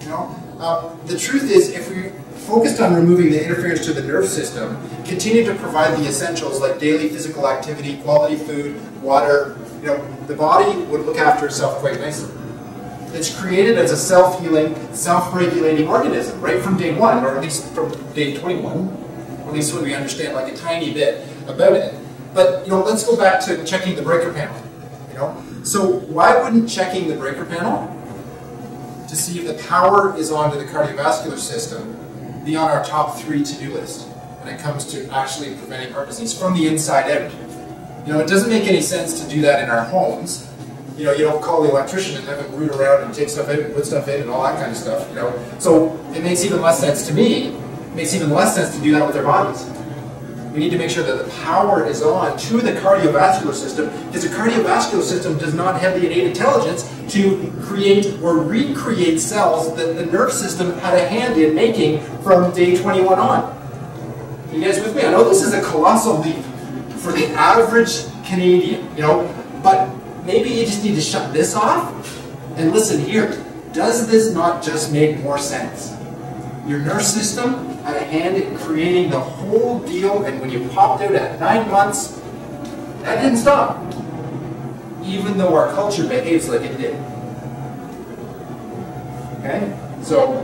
You know, uh, the truth is, if we focused on removing the interference to the nerve system, continue to provide the essentials like daily physical activity, quality food, water, you know, the body would look after itself quite nicely. It's created as a self-healing, self-regulating organism right from day one, or at least from day twenty-one, or at least when we understand like a tiny bit about it. But you know, let's go back to checking the breaker panel. You know, so why wouldn't checking the breaker panel to see if the power is on to the cardiovascular system be on our top three to-do list when it comes to actually preventing heart disease from the inside out? You know, it doesn't make any sense to do that in our homes. You know, you don't call the electrician and have him root around and take stuff out and put stuff in and all that kind of stuff. You know, so it makes even less sense to me. It makes even less sense to do that with our bodies. We need to make sure that the power is on to the cardiovascular system, because the cardiovascular system does not have the innate intelligence to create or recreate cells that the nerve system had a hand in making from day twenty-one on. You guys with me? I know this is a colossal leap for the average Canadian, you know, but maybe you just need to shut this off and listen here. Does this not just make more sense? Your nerve system had a hand in creating the whole deal, and when you popped out at nine months, that didn't stop. Even though our culture behaves like it did. Okay? So,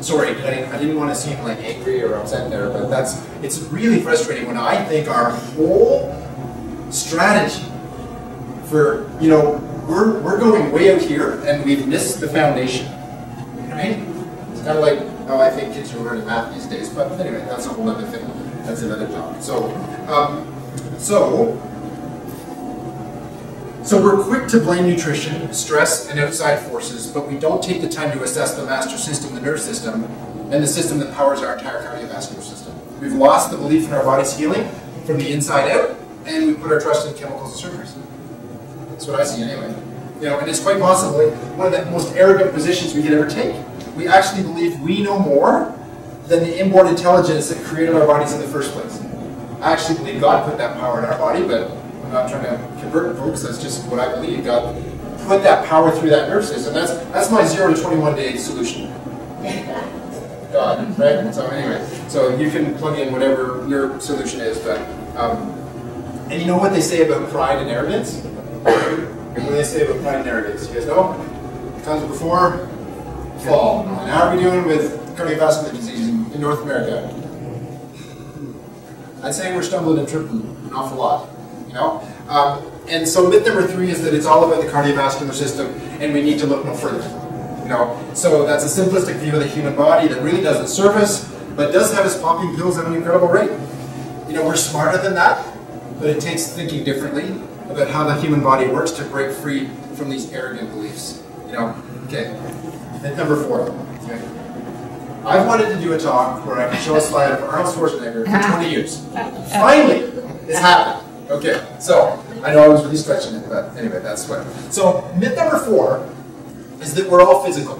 sorry, I didn't, I didn't want to seem like angry or upset there, but that's, it's really frustrating when I think our whole strategy for, you know, we're, we're going way out here and we've missed the foundation, right? It's kind of like, I think kids are learning math these days, but anyway, that's a whole other thing. That's another topic. So, um, so, so we're quick to blame nutrition, stress, and outside forces, but we don't take the time to assess the master system, the nerve system, and the system that powers our entire cardiovascular system. We've lost the belief in our body's healing from the inside out, and we put our trust in chemicals and surgeries. That's what I see anyway. You know, and it's quite possibly one of the most arrogant positions we could ever take. We actually believe we know more than the inborn intelligence that created our bodies in the first place. I actually believe God put that power in our body, but I'm not trying to convert folks, that's just what I believe. God put that power through that nerve system. That's that's my zero to twenty-one day solution. God, right? So anyway, so you can plug in whatever your solution is, but, um, and you know what they say about pride and arrogance? What do they say about pride and arrogance? You guys know? It comes before fall. And how are we doing with cardiovascular disease in North America? I'd say we're stumbling and tripping an awful lot, you know? Um, and so myth number three is that it's all about the cardiovascular system and we need to look no further, you know? So that's a simplistic view of the human body that really doesn't serve us, but does have us popping pills at an incredible rate. You know, we're smarter than that, but it takes thinking differently about how the human body works to break free from these arrogant beliefs. You know, okay. And number four, okay. I've wanted to do a talk where I can show a slide of Arnold Schwarzenegger for twenty years. Finally, it's happened. Okay, so I know I was really stretching it, but anyway, that's what. So myth number four is that we're all physical.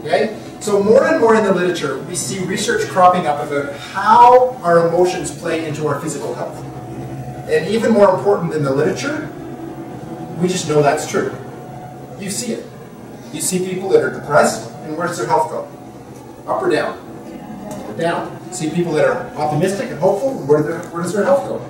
Okay? So more and more in the literature, we see research cropping up about how our emotions play into our physical health. And even more important than the literature, we just know that's true. You see it. You see people that are depressed, and where's their health go? Up or down? Or down. See people that are optimistic and hopeful, where, their, where does their health go?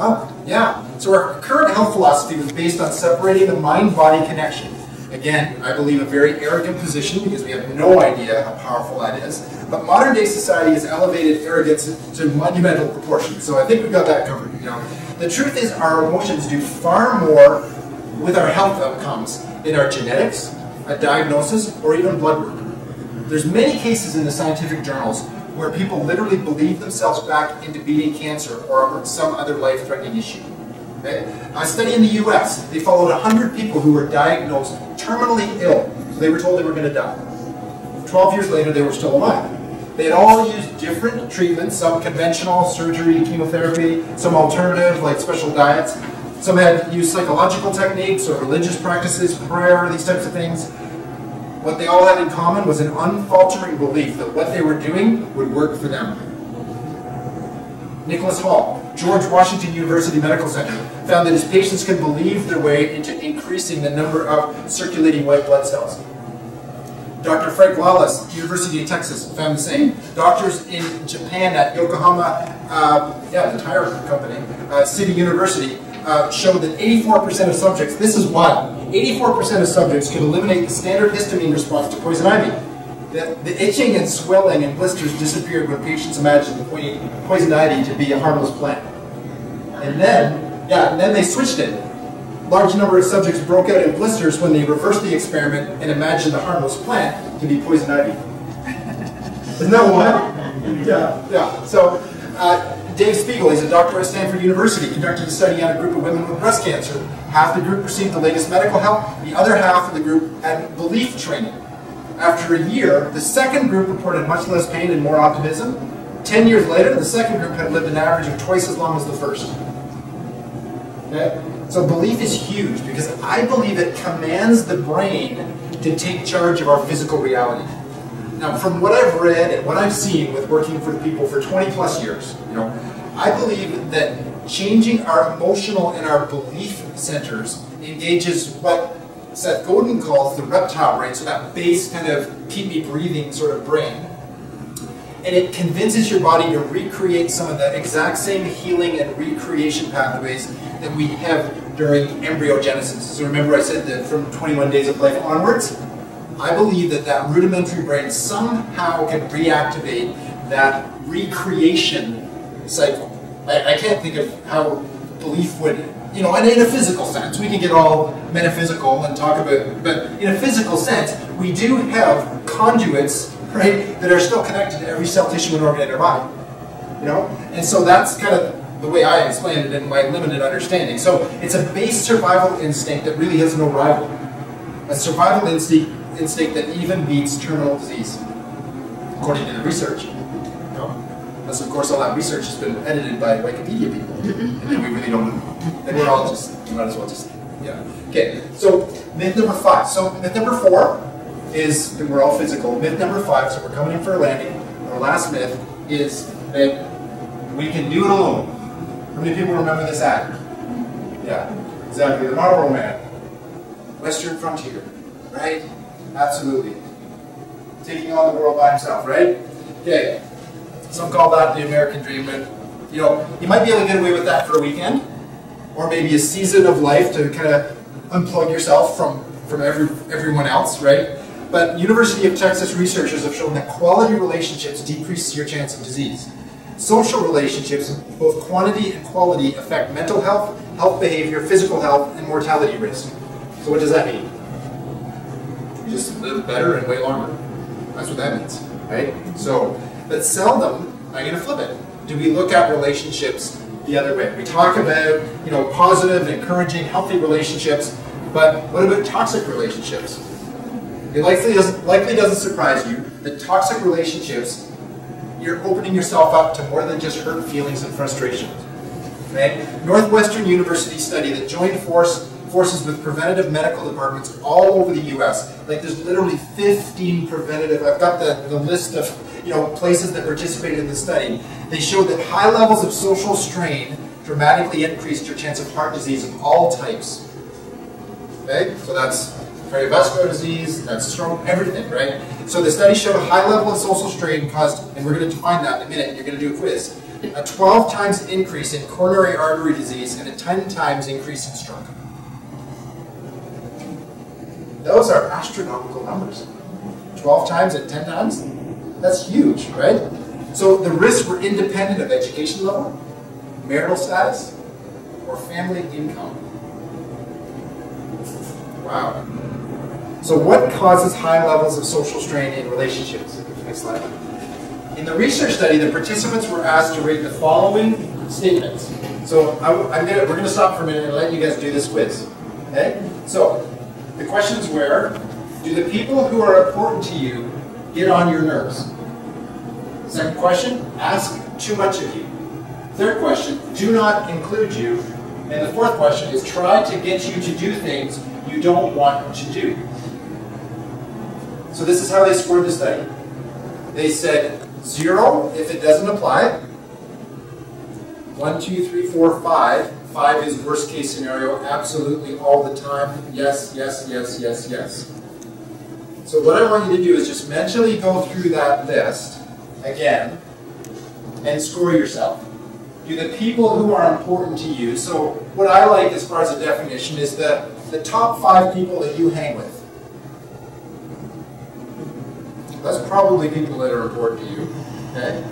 Up. Yeah. So our current health philosophy was based on separating the mind-body connection. Again, I believe a very arrogant position because we have no idea how powerful that is. But modern day society has elevated arrogance to monumental proportions. So I think we've got that covered. You know, the truth is our emotions do far more with our health outcomes than our genetics, a diagnosis, or even blood work. There's many cases in the scientific journals where people literally believe themselves back into beating cancer or some other life-threatening issue. Okay. A study in the U S, they followed one hundred people who were diagnosed terminally ill. So they were told they were going to die. twelve years later, they were still alive. They had all used different treatments, some conventional, surgery, chemotherapy, some alternative, like special diets. Some had used psychological techniques or religious practices, prayer, these types of things. What they all had in common was an unfaltering belief that what they were doing would work for them. Nicholas Hall, George Washington University Medical Center, found that his patients could believe their way into increasing the number of circulating white blood cells. Doctor Frank Wallace, University of Texas, found the same. Doctors in Japan at Yokohama, uh, yeah, the tire company, uh, City University, uh, showed that eighty-four percent of subjects, this is wild, eighty-four percent of subjects could eliminate the standard histamine response to poison ivy. The, the itching and swelling and blisters disappeared when patients imagined the poison ivy to be a harmless plant. And then, yeah, and then they switched it. Large number of subjects broke out in blisters when they reversed the experiment and imagined the harmless plant to be poison ivy. Isn't that wild? Yeah, yeah. So, uh, Dave Spiegel, he's a doctor at Stanford University, conducted a study on a group of women with breast cancer. Half the group received the latest medical help, the other half of the group had belief training. After a year, the second group reported much less pain and more optimism. Ten years later, the second group had lived an average of twice as long as the first. Okay? So belief is huge because I believe it commands the brain to take charge of our physical reality. Now, from what I've read and what I've seen with working for people for twenty plus years, you know, I believe that changing our emotional and our belief centers engages what Seth Godin calls the reptile brain, so that base kind of keep me breathing sort of brain. And it convinces your body to recreate some of the exact same healing and recreation pathways that we have during embryogenesis. So remember I said that from twenty-one days of life onwards, I believe that that rudimentary brain somehow can reactivate that recreation cycle. I, I can't think of how belief would, you know, and in a physical sense, we can get all metaphysical and talk about it, but in a physical sense, we do have conduits, right, that are still connected to every cell, tissue, and organ in our body, you know? And so that's kind of the way I explained it in my limited understanding. So it's a base survival instinct that really has no rival. A survival instinct, instinct that even beats terminal disease, according to the research. Unless, of course, all that research has been edited by Wikipedia people, and then we really don't know. Then we're all just, we might as well just, yeah. Okay, so myth number five. So myth number four is that we're all physical. Myth number five, so we're coming in for a landing. Our last myth is that we can do it alone. How many people remember this ad? Yeah, exactly. The Marlboro Man, Western Frontier, right? Absolutely. Taking on the world by himself, right? Okay. Some call that the American dream, but you know, you might be able to get away with that for a weekend, or maybe a season of life to kind of unplug yourself from, from every, everyone else, right? But University of Texas researchers have shown that quality relationships decrease your chance of disease. Social relationships, both quantity and quality, affect mental health, health behavior, physical health, and mortality risk. So what does that mean? You just live better and way longer. That's what that means. right? So, but seldom, I'm going to flip it, do we look at relationships the other way. We talk about, you know, positive, encouraging, healthy relationships, but what about toxic relationships? It likely doesn't, likely doesn't surprise you that toxic relationships, you're opening yourself up to more than just hurt feelings and frustrations. Right? Northwestern University study that joined force, forces with preventative medical departments all over the U S. Like there's literally fifteen preventative, I've got the, the list of, you know, places that participated in the study. They showed that high levels of social strain dramatically increased your chance of heart disease of all types. Okay? So that's cardiovascular disease, that's stroke, everything, right? So the study showed a high level of social strain caused, and we're going to define that in a minute, you're going to do a quiz, a twelve times increase in coronary artery disease and a ten times increase in stroke. Those are astronomical numbers. twelve times and ten times? That's huge, right? So the risks were independent of education level, marital status, or family income. Wow. So what causes high levels of social strain in relationships? Next slide. In the research study, the participants were asked to rate the following statements. So I'm gonna, we're going to stop for a minute and let you guys do this quiz. Okay? So the questions were, do the people who are important to you get on your nerves? Second question, ask too much of you. Third question, do not include you. And the fourth question is, try to get you to do things you don't want to do. So this is how they scored the study. They said zero if it doesn't apply. One, two, three, four, five. Five is worst case scenario, absolutely all the time. Yes, yes, yes, yes, yes. So what I want you to do is just mentally go through that list again and score yourself. Do the people who are important to you. So what I like as far as a definition is the, the top five people that you hang with. That's probably people that are important to you, okay?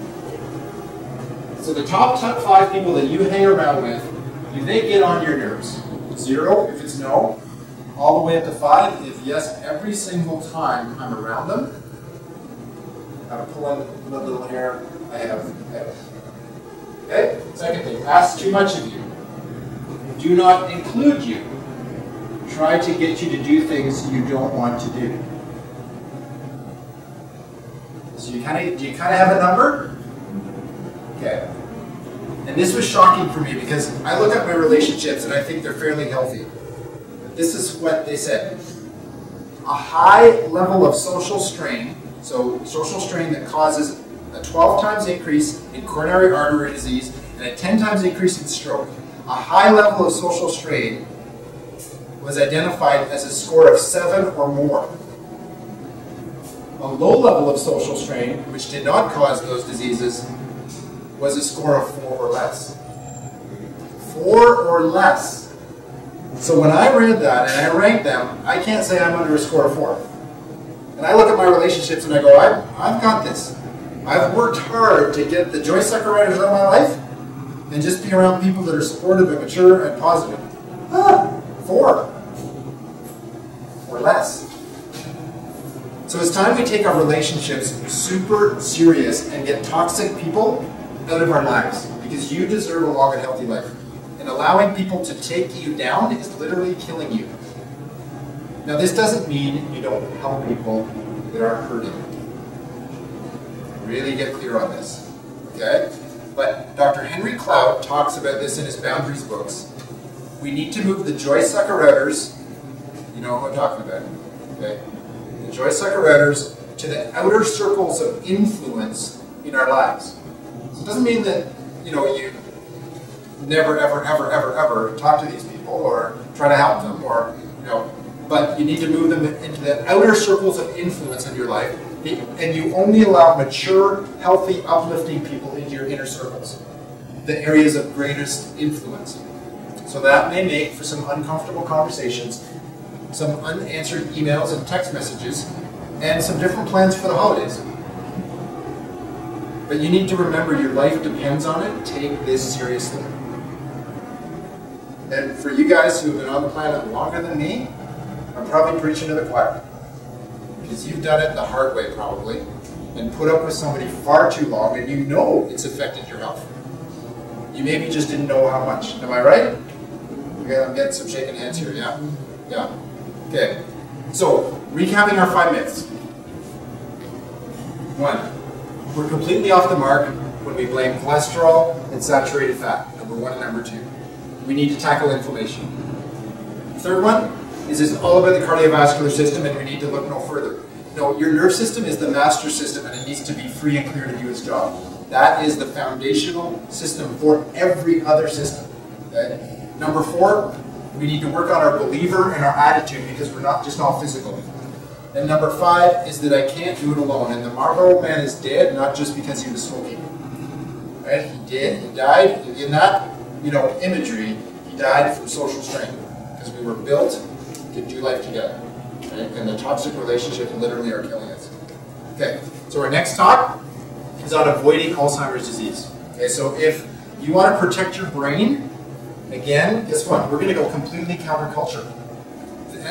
So the top, top five people that you hang around with, do they get on your nerves? Zero if it's no, all the way up to five if yes every single time I'm around them. Gotta pull in that little hair. I have, I have. Okay, second thing, ask too much of you. Do not include you. Try to get you to do things you don't want to do. So you kind of, do you kind of have a number? Okay. And this was shocking for me because I look at my relationships and I think they're fairly healthy. But this is what they said. A high level of social strain, so social strain that causes a twelve times increase in coronary artery disease and a ten times increase in stroke. A high level of social strain was identified as a score of seven or more. A low level of social strain, which did not cause those diseases, was a score of four or less. Four or less. So when I read that and I ranked them, I can't say I'm under a score of four. And I look at my relationships and I go, I've, I've got this. I've worked hard to get the joy sucker riders out of my life and just be around people that are supportive and mature and positive. Ah, four. Or less. So it's time we take our relationships super serious and get toxic people out of our lives because you deserve a long and healthy life. And allowing people to take you down is literally killing you. Now this doesn't mean you don't help people that are hurting. Really get clear on this, okay? But Doctor Henry Cloud talks about this in his Boundaries books. We need to move the joy sucker routers, you know what I'm talking about, okay? The joy sucker routers to the outer circles of influence in our lives. So it doesn't mean that, you know, you never, ever, ever, ever, ever talk to these people or try to help them or, you know, but you need to move them into the outer circles of influence in your life, and you only allow mature, healthy, uplifting people into your inner circles, the areas of greatest influence. So that may make for some uncomfortable conversations, some unanswered emails and text messages, and some different plans for the holidays. But you need to remember your life depends on it. Take this seriously. And for you guys who have been on the planet longer than me, I'm probably preaching to the choir. Because you've done it the hard way, probably. and put up with somebody far too long, and you know it's affected your health. You maybe just didn't know how much. Am I right? Okay, I'm getting some shaking hands here, yeah? Yeah. Okay. So, recapping our five myths. One, we're completely off the mark when we blame cholesterol and saturated fat, number one and number two. We need to tackle inflammation. Third one is it's all about the cardiovascular system and we need to look no further. No, your nerve system is the master system and it needs to be free and clear to do its job. That is the foundational system for every other system. Okay? Number four, we need to work on our believer and our attitude because we're not just all physical. And number five is that I can't do it alone. And the Marlboro man is dead, not just because he was smoking. Right? He did, he died. In that, you know, imagery, he died from social strain. Because we were built to do life together. Right? And the toxic relationships literally are killing us. Okay, so our next talk is on avoiding Alzheimer's disease. Okay, so if you want to protect your brain, again, guess what? We're going to go completely counterculture.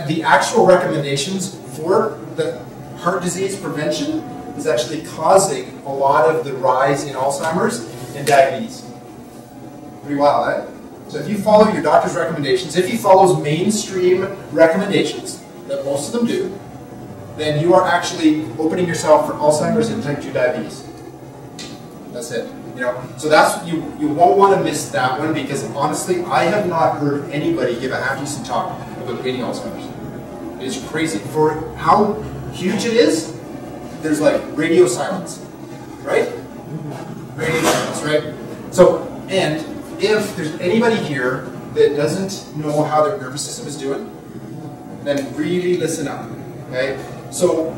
The actual recommendations for the heart disease prevention is actually causing a lot of the rise in Alzheimer's and diabetes. Pretty wild, eh? So if you follow your doctor's recommendations, if he follows mainstream recommendations, that most of them do, then you are actually opening yourself for Alzheimer's and type two diabetes. That's it. You know, so that's you. You won't want to miss that one because honestly, I have not heard anybody give a half decent talk about beating Alzheimer's. It's crazy for how huge it is. There's like radio silence, right? Radio silence, right? So, and if there's anybody here that doesn't know how their nervous system is doing, then really listen up. Okay, so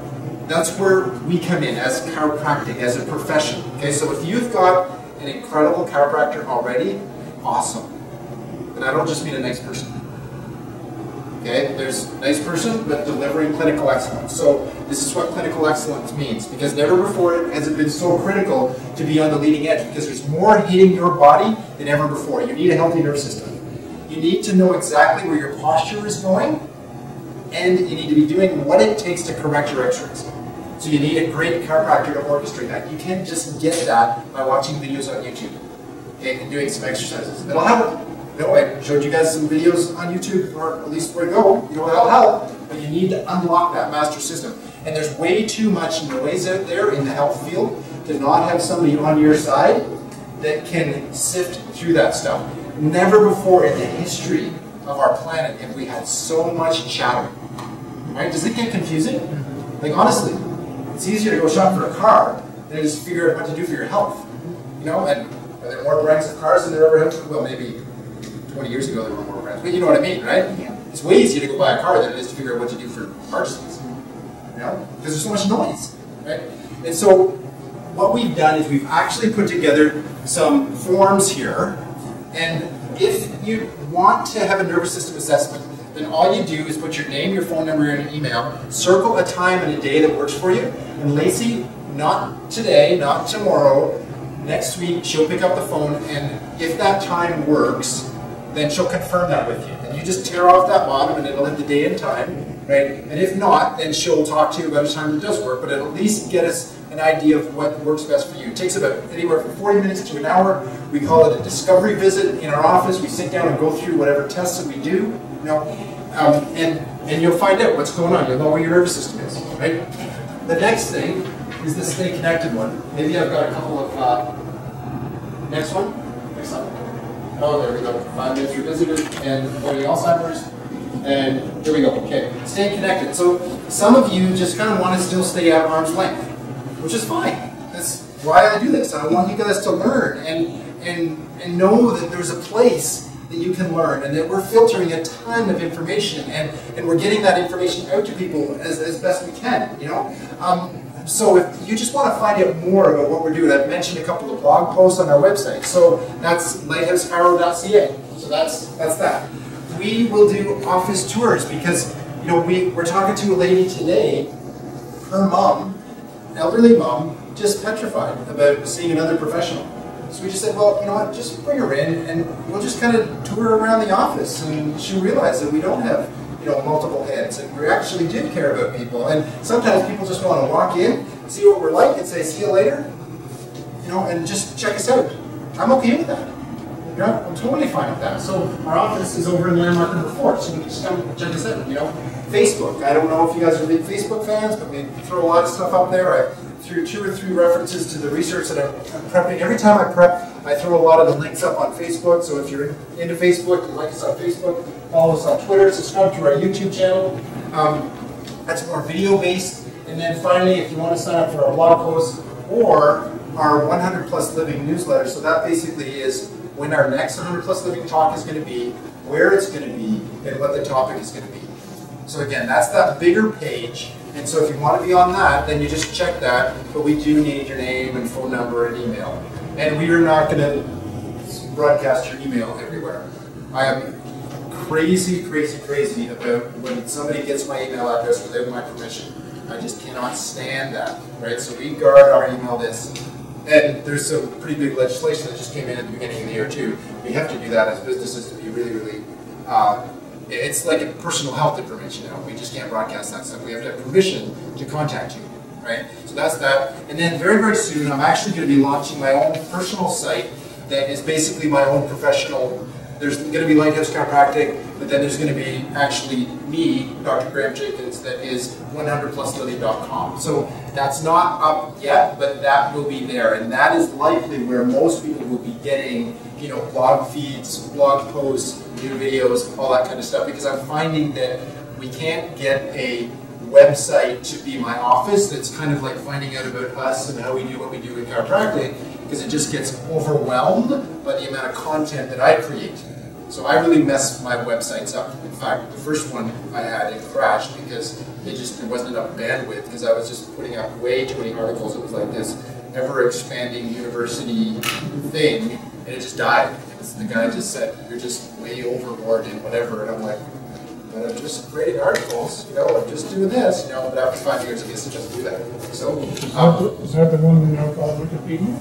that's where we come in as chiropractic, as a profession. Okay, so if you've got an incredible chiropractor already, awesome. And I don't just mean a nice person. Okay, there's a nice person, but delivering clinical excellence. So this is what clinical excellence means, because never before has it been so critical to be on the leading edge, because there's more hitting your body than ever before. You need a healthy nerve system. You need to know exactly where your posture is going, and you need to be doing what it takes to correct your x-rays. So you need a great chiropractor to orchestrate that. You can't just get that by watching videos on YouTube, okay, and doing some exercises. It'll help. No, I showed you guys some videos on YouTube, or at least where to go, you know, that'll help, but you need to unlock that master system. And there's way too much noise out there in the health field to not have somebody on your side that can sift through that stuff. Never before in the history of our planet have we had so much chatter, right? Does it get confusing? Like, honestly, it's easier to go shop for a car than to just figure out what to do for your health, you know? And are there more brands of cars than there ever have? Well, maybe twenty years ago there were more brands, but you know what I mean, right? Yeah. It's way easier to go buy a car than it is to figure out what to do for heart disease, you know? Because there's so much noise, right? And so what we've done is we've actually put together some forms here, and if you want to have a nervous system assessment, then all you do is put your name, your phone number, and your email, circle a time and a day that works for you, and Lacey, not today, not tomorrow, next week, she'll pick up the phone, and if that time works, then she'll confirm that with you. And you just tear off that bottom and it'll have the day and time, right? And if not, then she'll talk to you about a time that does work, but it'll at least get us an idea of what works best for you. It takes about anywhere from forty minutes to an hour. We call it a discovery visit in our office. We sit down and go through whatever tests that we do, you know, um, and, and you'll find out what's going on. You'll know where your nervous system is, right? The next thing is the Stay Connected one. Maybe I've got a couple of, uh, next one, next one. Oh, there we go. Five minutes for visitors and avoiding Alzheimer's. And here we go. Okay. Stay connected. So some of you just kind of want to still stay at arm's length, which is fine. That's why I do this. I want you guys to learn and and and know that there's a place that you can learn and that we're filtering a ton of information and, and we're getting that information out to people as, as best we can, you know? Um, So if you just want to find out more about what we're doing, I've mentioned a couple of blog posts on our website. So that's lighthouse chiro dot c a. So that's that's that. We will do office tours because you know we we're talking to a lady today. Her mom, elderly mom, just petrified about seeing another professional. So we just said, well, you know what, just bring her in and we'll just kind of tour around the office, and she realized that we don't have, you know, multiple heads, and we actually did care about people, and sometimes people just want to walk in, see what we're like and say, see you later, you know, and just check us out. I'm okay with that. You know, I'm totally fine with that. So our office is over in Landmark number four, so you can just come check us out, you know. Facebook, I don't know if you guys are big Facebook fans, but we throw a lot of stuff up there. I threw two or three references to the research that I'm, I'm prepping. Every time I prep, I throw a lot of the links up on Facebook, so if you're into Facebook, you like us on Facebook, follow us on Twitter, subscribe to our YouTube channel. Um, that's more video-based. And then finally, if you want to sign up for our blog post or our one hundred plus living newsletter, so that basically is when our next one hundred plus living talk is going to be, where it's going to be, and what the topic is going to be. So again, that's that bigger page. And so if you want to be on that, then you just check that. But we do need your name and phone number and email. And we are not going to broadcast your email everywhere. I am crazy, crazy, crazy about when somebody gets my email address without my permission. I just cannot stand that, right? So we guard our email list. And there's some pretty big legislation that just came in at the beginning of the year, too. We have to do that as businesses to be really, really... Um, it's like a personal health information now. We just can't broadcast that stuff. We have to have permission to contact you, right? So that's that. And then very, very soon, I'm actually going to be launching my own personal site that is basically my own professional... There's going to be Lighthouse Chiropractic, but then there's going to be actually me, Doctor Graham Jenkins, that is one hundred plus living dot com. So that's not up yet, but that will be there. And that is likely where most people will be getting, you know, blog feeds, blog posts, new videos, all that kind of stuff. Because I'm finding that we can't get a website to be my office. That's kind of like finding out about us and how we do what we do in chiropractic, because it just gets overwhelmed by the amount of content that I create. So I really messed my websites up. In fact, the first one I had, it crashed because it just there wasn't enough bandwidth because I was just putting up way too many articles. It was like this ever-expanding university thing, and it just died. The guy just said, you're just way overboard and whatever, and I'm like, but I'm just creating articles, you know, I'm just doing this, you know, but after five years I guess I just do that. So, um, is that the one now called Wikipedia?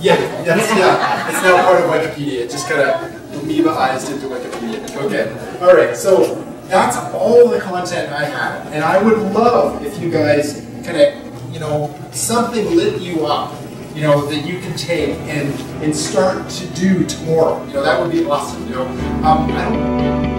Yeah, yes, yeah. It's now part of Wikipedia. It just kind of amoebaized into Wikipedia. Okay, all right, so that's all the content I had. And I would love if you guys kind of, you know, something lit you up, you know, that you can take and, and start to do tomorrow. You know, that would be awesome, you know. Um, I don't...